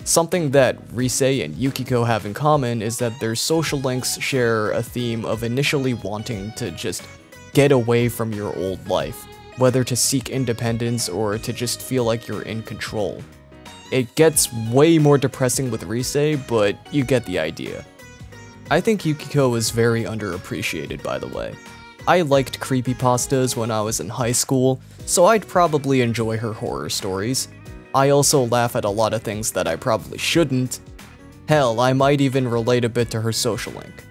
Something that Risei and Yukiko have in common is that their social links share a theme of initially wanting to just get away from your old life, whether to seek independence or to just feel like you're in control. It gets way more depressing with Risei, but you get the idea. I think Yukiko is very underappreciated, by the way. I liked creepypastas when I was in high school, so I'd probably enjoy her horror stories. I also laugh at a lot of things that I probably shouldn't. Hell, I might even relate a bit to her social link.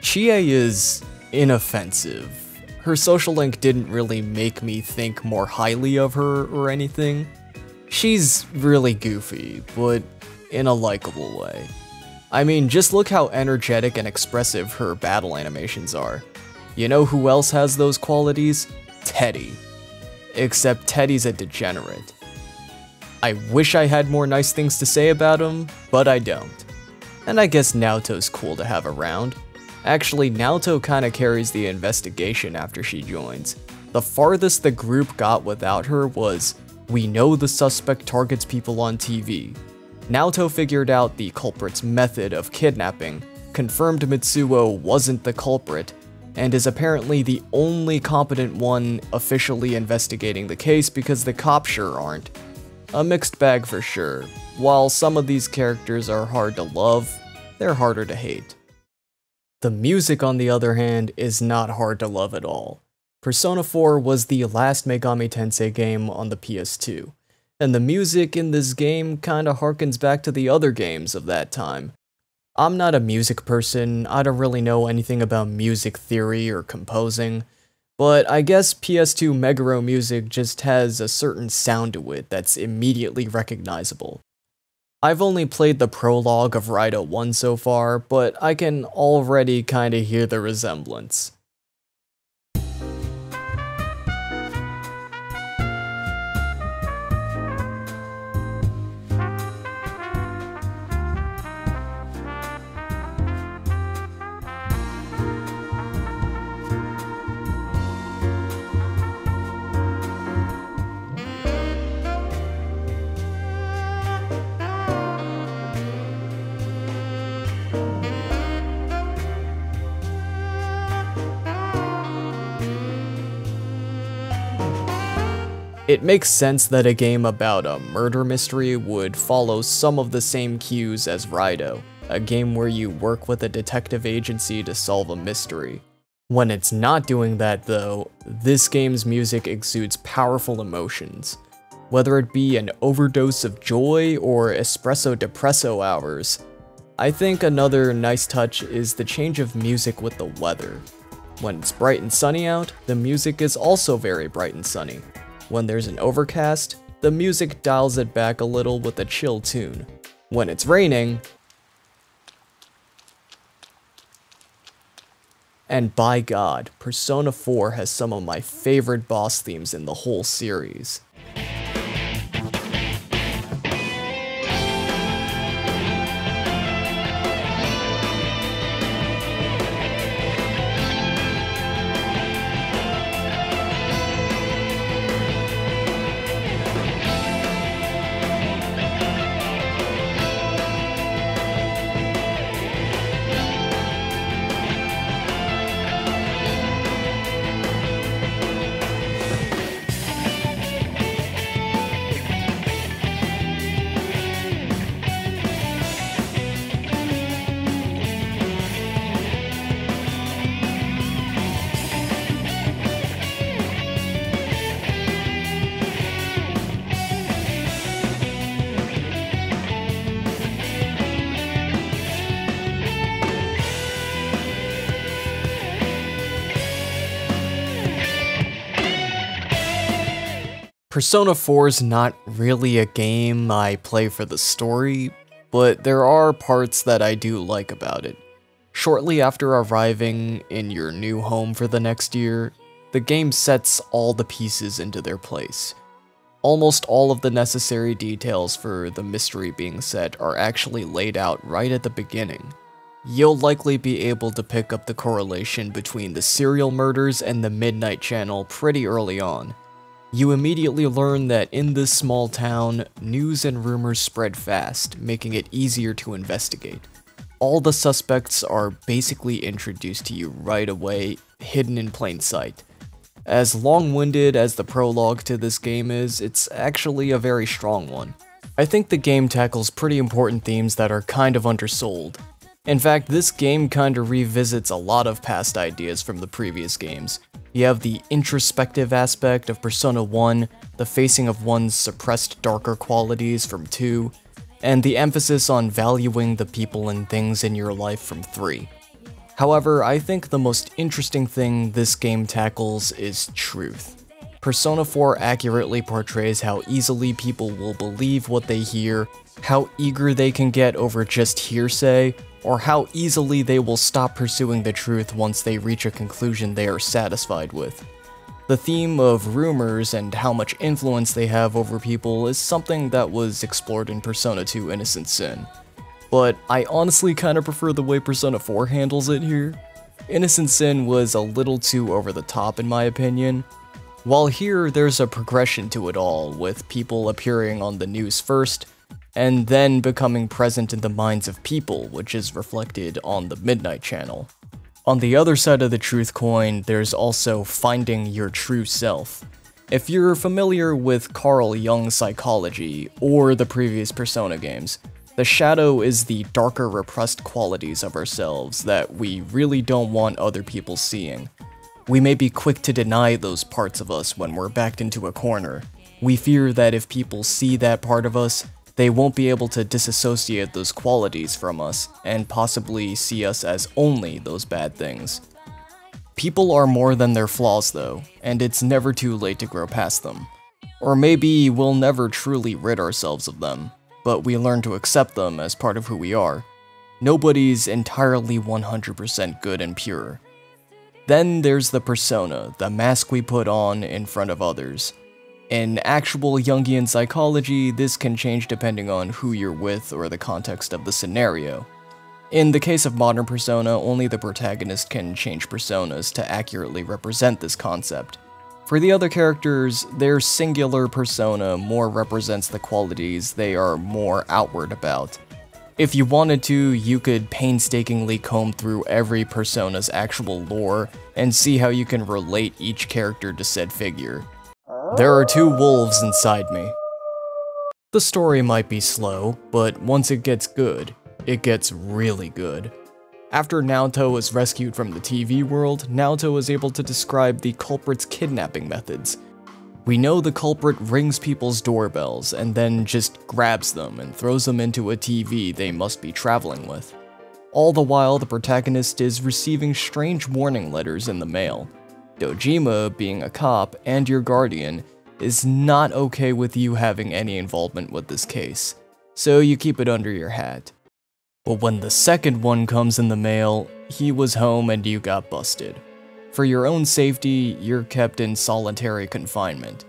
Chie is inoffensive. Her social link didn't really make me think more highly of her or anything. She's really goofy, but in a likable way. I mean, just look how energetic and expressive her battle animations are. You know who else has those qualities? Teddy. Except Teddy's a degenerate. I wish I had more nice things to say about him, but I don't. And I guess Naoto's cool to have around. Actually, Naoto kinda carries the investigation after she joins. The farthest the group got without her was, we know the suspect targets people on TV. Naoto figured out the culprit's method of kidnapping, confirmed Mitsuo wasn't the culprit, and is apparently the only competent one officially investigating the case because the cops sure aren't. A mixed bag for sure. While some of these characters are hard to love, they're harder to hate. The music, on the other hand, is not hard to love at all. Persona 4 was the last Megami Tensei game on the PS2. And the music in this game kinda harkens back to the other games of that time. I'm not a music person, I don't really know anything about music theory or composing, but I guess PS2 Meguro music just has a certain sound to it that's immediately recognizable. I've only played the prologue of Raido 1 so far, but I can already kinda hear the resemblance. It makes sense that a game about a murder mystery would follow some of the same cues as Raido, a game where you work with a detective agency to solve a mystery. When it's not doing that though, this game's music exudes powerful emotions. Whether it be an overdose of joy or espresso depresso hours. I think another nice touch is the change of music with the weather. When it's bright and sunny out, the music is also very bright and sunny. When there's an overcast, the music dials it back a little with a chill tune. When it's raining, and by God, Persona 4 has some of my favorite boss themes in the whole series. Persona 4's not really a game I play for the story, but there are parts that I do like about it. Shortly after arriving in your new home for the next year, the game sets all the pieces into their place. Almost all of the necessary details for the mystery being set are actually laid out right at the beginning. You'll likely be able to pick up the correlation between the serial murders and the Midnight Channel pretty early on. You immediately learn that in this small town, news and rumors spread fast, making it easier to investigate. All the suspects are basically introduced to you right away, hidden in plain sight. As long-winded as the prologue to this game is, it's actually a very strong one. I think the game tackles pretty important themes that are kind of undersold. In fact, this game kinda revisits a lot of past ideas from the previous games. You have the introspective aspect of Persona 1, the facing of one's suppressed darker qualities from 2, and the emphasis on valuing the people and things in your life from 3. However, I think the most interesting thing this game tackles is truth. Persona 4 accurately portrays how easily people will believe what they hear, how eager they can get over just hearsay, or how easily they will stop pursuing the truth once they reach a conclusion they are satisfied with. The theme of rumors and how much influence they have over people is something that was explored in Persona 2 Innocent Sin, but I honestly kinda prefer the way Persona 4 handles it here. Innocent Sin was a little too over the top in my opinion. While here, there's a progression to it all, with people appearing on the news first, and then becoming present in the minds of people, which is reflected on the Midnight Channel. On the other side of the truth coin, there's also finding your true self. If you're familiar with Carl Jung's psychology, or the previous Persona games, the shadow is the darker repressed qualities of ourselves that we really don't want other people seeing. We may be quick to deny those parts of us when we're backed into a corner. We fear that if people see that part of us, they won't be able to disassociate those qualities from us, and possibly see us as only those bad things. People are more than their flaws though, and it's never too late to grow past them. Or maybe we'll never truly rid ourselves of them, but we learn to accept them as part of who we are. Nobody's entirely 100% good and pure. Then there's the persona, the mask we put on in front of others. In actual Jungian psychology, this can change depending on who you're with or the context of the scenario. In the case of modern Persona, only the protagonist can change personas to accurately represent this concept. For the other characters, their singular persona more represents the qualities they are more outward about. If you wanted to, you could painstakingly comb through every persona's actual lore and see how you can relate each character to said figure. There are two wolves inside me. The story might be slow, but once it gets good, it gets really good. After Naoto is rescued from the TV world, Naoto is able to describe the culprit's kidnapping methods. We know the culprit rings people's doorbells and then just grabs them and throws them into a TV they must be traveling with. All the while, the protagonist is receiving strange warning letters in the mail. Dojima, being a cop and your guardian, is not okay with you having any involvement with this case, so you keep it under your hat. But when the second one comes in the mail, he was home and you got busted. For your own safety, you're kept in solitary confinement.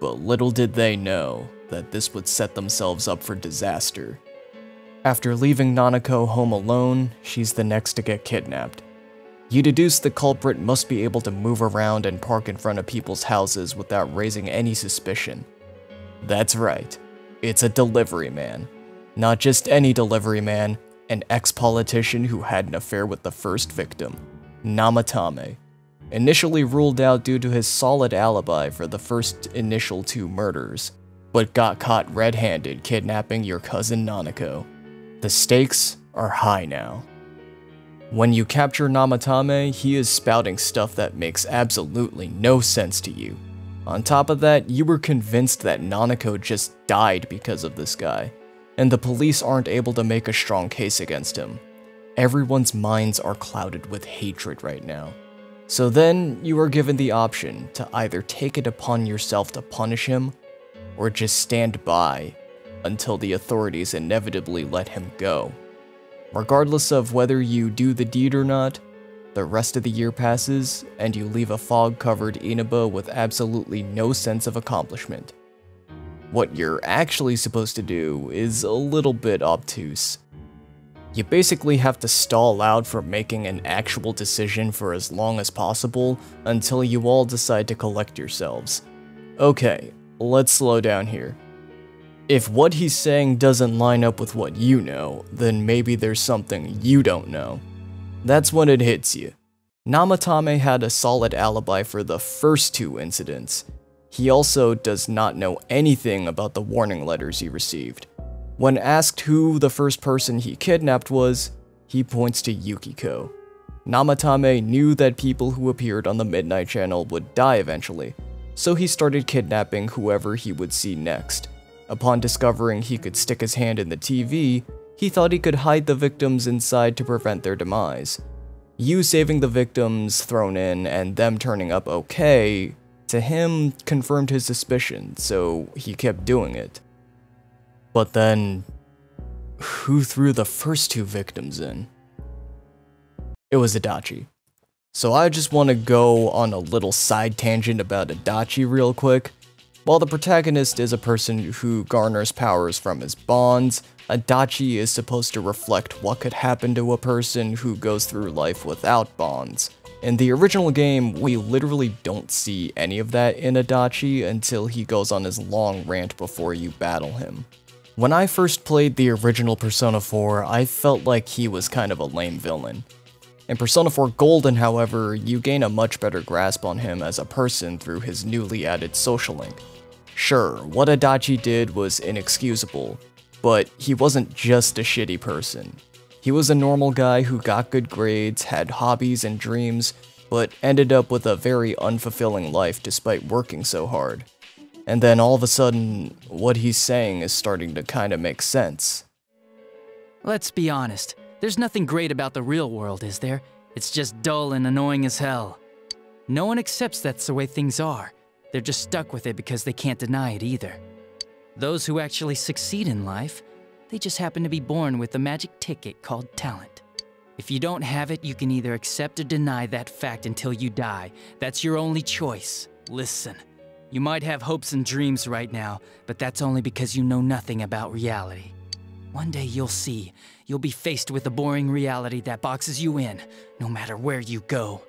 But little did they know that this would set themselves up for disaster. After leaving Nanako home alone, she's the next to get kidnapped. You deduce the culprit must be able to move around and park in front of people's houses without raising any suspicion. That's right, it's a delivery man. Not just any delivery man, an ex-politician who had an affair with the first victim, Namatame. Initially ruled out due to his solid alibi for the first initial two murders, but got caught red-handed kidnapping your cousin Nanako. The stakes are high now. When you capture Namatame, he is spouting stuff that makes absolutely no sense to you. On top of that, you were convinced that Nanako just died because of this guy, and the police aren't able to make a strong case against him. Everyone's minds are clouded with hatred right now. So then, you are given the option to either take it upon yourself to punish him, or just stand by until the authorities inevitably let him go. Regardless of whether you do the deed or not, the rest of the year passes, and you leave a fog-covered Inaba with absolutely no sense of accomplishment. What you're actually supposed to do is a little bit obtuse. You basically have to stall out from making an actual decision for as long as possible until you all decide to collect yourselves. Okay, let's slow down here. If what he's saying doesn't line up with what you know, then maybe there's something you don't know. That's when it hits you. Namatame had a solid alibi for the first two incidents. He also does not know anything about the warning letters he received. When asked who the first person he kidnapped was, he points to Yukiko. Namatame knew that people who appeared on the Midnight Channel would die eventually, so he started kidnapping whoever he would see next. Upon discovering he could stick his hand in the TV, he thought he could hide the victims inside to prevent their demise. You saving the victims thrown in and them turning up okay, to him, confirmed his suspicion, so he kept doing it. But then, who threw the first two victims in? It was Adachi. So I just want to go on a little side tangent about Adachi real quick. While the protagonist is a person who garners powers from his bonds, Adachi is supposed to reflect what could happen to a person who goes through life without bonds. In the original game, we literally don't see any of that in Adachi until he goes on his long rant before you battle him. When I first played the original Persona 4, I felt like he was kind of a lame villain. In Persona 4 Golden, however, you gain a much better grasp on him as a person through his newly added social link. Sure, what Adachi did was inexcusable, but he wasn't just a shitty person. He was a normal guy who got good grades, had hobbies and dreams, but ended up with a very unfulfilling life despite working so hard. And then all of a sudden, what he's saying is starting to kinda make sense. Let's be honest, there's nothing great about the real world, is there? It's just dull and annoying as hell. No one accepts that's the way things are. They're just stuck with it because they can't deny it either. Those who actually succeed in life, they just happen to be born with the magic ticket called talent. If you don't have it, you can either accept or deny that fact until you die. That's your only choice. Listen, you might have hopes and dreams right now, but that's only because you know nothing about reality. One day you'll see. You'll be faced with a boring reality that boxes you in, no matter where you go.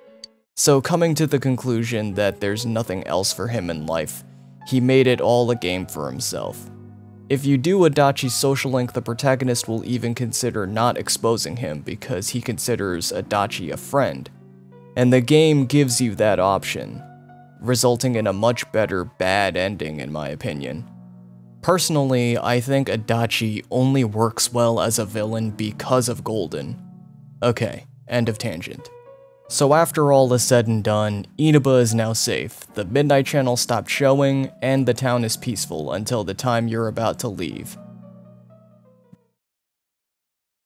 So coming to the conclusion that there's nothing else for him in life, he made it all a game for himself. If you do Adachi's social link, the protagonist will even consider not exposing him because he considers Adachi a friend. And the game gives you that option, resulting in a much better bad ending in my opinion. Personally, I think Adachi only works well as a villain because of Golden. Okay, end of tangent. So after all is said and done, Inaba is now safe, the Midnight Channel stopped showing, and the town is peaceful until the time you're about to leave.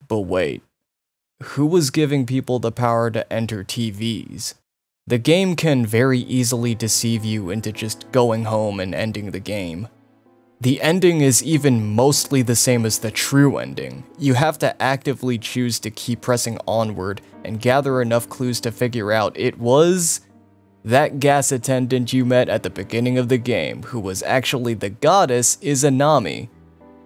But wait, who was giving people the power to enter TVs? The game can very easily deceive you into just going home and ending the game. The ending is even mostly the same as the true ending. You have to actively choose to keep pressing onward and gather enough clues to figure out it was that gas attendant you met at the beginning of the game, who was actually the goddess Izanami.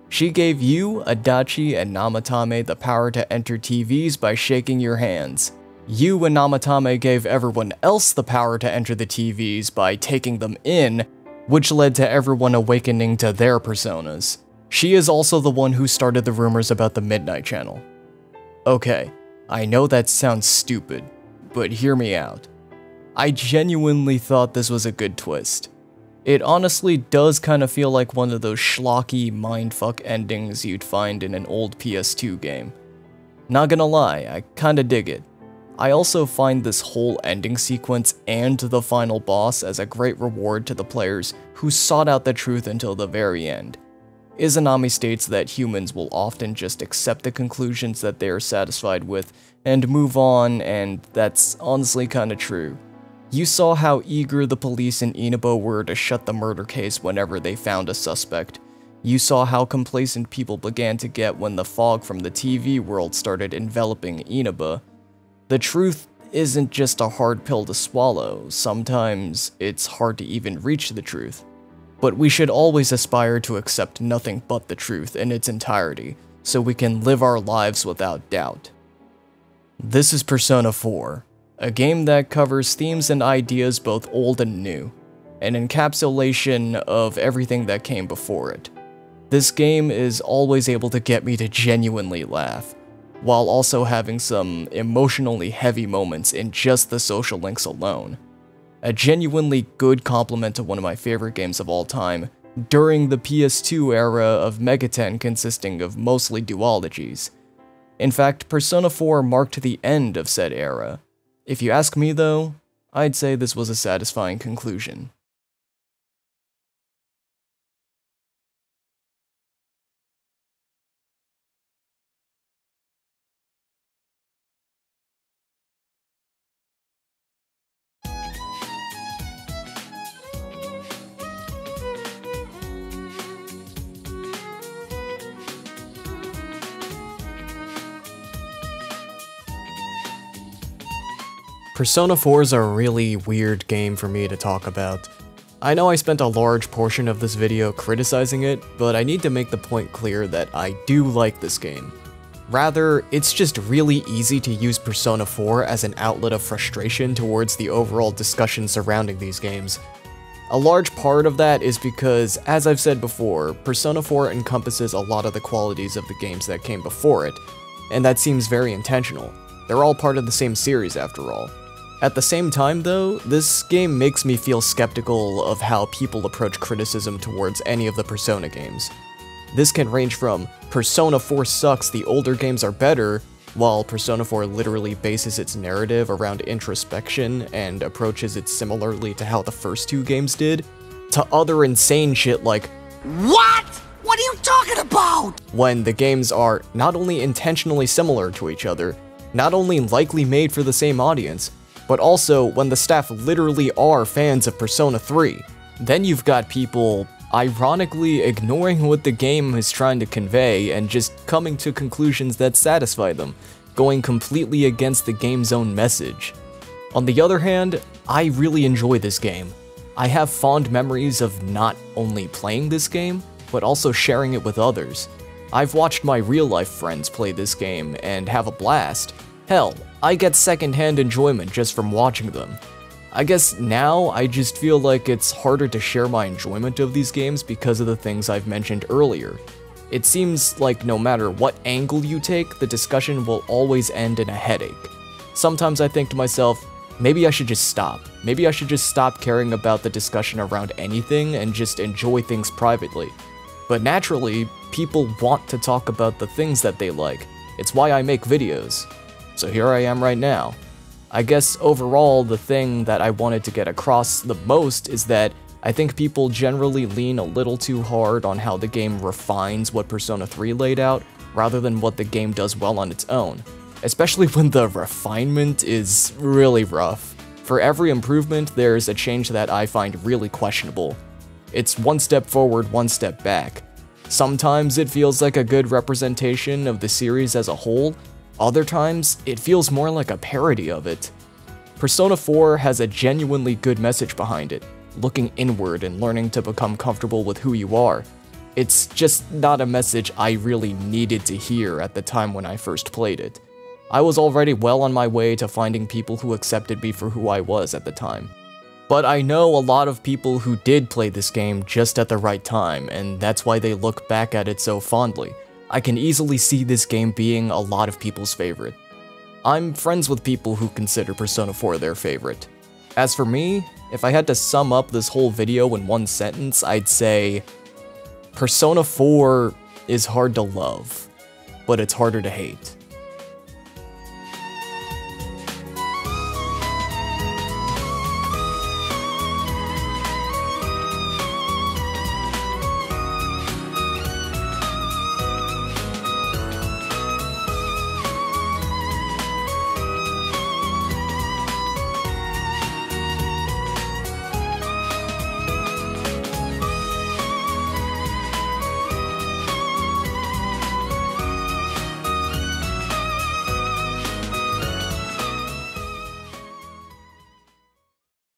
She gave you, Adachi, and Namatame the power to enter TVs by shaking your hands. You and Namatame gave everyone else the power to enter the TVs by taking them in, which led to everyone awakening to their personas. She is also the one who started the rumors about the Midnight Channel. Okay, I know that sounds stupid, but hear me out. I genuinely thought this was a good twist. It honestly does kind of feel like one of those schlocky mindfuck endings you'd find in an old PS2 game. Not gonna lie, I kinda dig it. I also find this whole ending sequence and the final boss as a great reward to the players who sought out the truth until the very end. Izanami states that humans will often just accept the conclusions that they are satisfied with and move on, and that's honestly kinda true. You saw how eager the police in Inaba were to shut the murder case whenever they found a suspect. You saw how complacent people began to get when the fog from the TV world started enveloping Inaba. The truth isn't just a hard pill to swallow, sometimes it's hard to even reach the truth. But we should always aspire to accept nothing but the truth in its entirety, so we can live our lives without doubt. This is Persona 4, a game that covers themes and ideas both old and new, an encapsulation of everything that came before it. This game is always able to get me to genuinely laugh, while also having some emotionally heavy moments in just the social links alone. A genuinely good compliment to one of my favorite games of all time, during the PS2 era of Megaten consisting of mostly duologies. In fact, Persona 4 marked the end of said era. If you ask me though, I'd say this was a satisfying conclusion. Persona 4 is a really weird game for me to talk about. I know I spent a large portion of this video criticizing it, but I need to make the point clear that I do like this game. Rather, it's just really easy to use Persona 4 as an outlet of frustration towards the overall discussion surrounding these games. A large part of that is because, as I've said before, Persona 4 encompasses a lot of the qualities of the games that came before it, and that seems very intentional. They're all part of the same series after all. At the same time though, this game makes me feel skeptical of how people approach criticism towards any of the Persona games. This can range from, Persona 4 sucks, the older games are better, while Persona 4 literally bases its narrative around introspection and approaches it similarly to how the first two games did, to other insane shit like, WHAT?! What are you talking about?! When the games are not only intentionally similar to each other, not only likely made for the same audience, but also when the staff literally are fans of Persona 3. Then you've got people ironically ignoring what the game is trying to convey and just coming to conclusions that satisfy them, going completely against the game's own message. On the other hand, I really enjoy this game. I have fond memories of not only playing this game, but also sharing it with others. I've watched my real-life friends play this game and have a blast. Hell, I get secondhand enjoyment just from watching them. I guess now I just feel like it's harder to share my enjoyment of these games because of the things I've mentioned earlier. It seems like no matter what angle you take, the discussion will always end in a headache. Sometimes I think to myself, maybe I should just stop. Maybe I should just stop caring about the discussion around anything and just enjoy things privately. But naturally, people want to talk about the things that they like. It's why I make videos. So here I am right now. I guess overall, the thing that I wanted to get across the most is that I think people generally lean a little too hard on how the game refines what Persona 3 laid out, rather than what the game does well on its own, especially when the refinement is really rough. For every improvement, there's a change that I find really questionable. It's one step forward, one step back. Sometimes it feels like a good representation of the series as a whole, other times, it feels more like a parody of it. Persona 4 has a genuinely good message behind it, looking inward and learning to become comfortable with who you are. It's just not a message I really needed to hear at the time when I first played it. I was already well on my way to finding people who accepted me for who I was at the time. But I know a lot of people who did play this game just at the right time, and that's why they look back at it so fondly. I can easily see this game being a lot of people's favorite. I'm friends with people who consider Persona 4 their favorite. As for me, if I had to sum up this whole video in one sentence, I'd say, Persona 4 is hard to love, but it's harder to hate.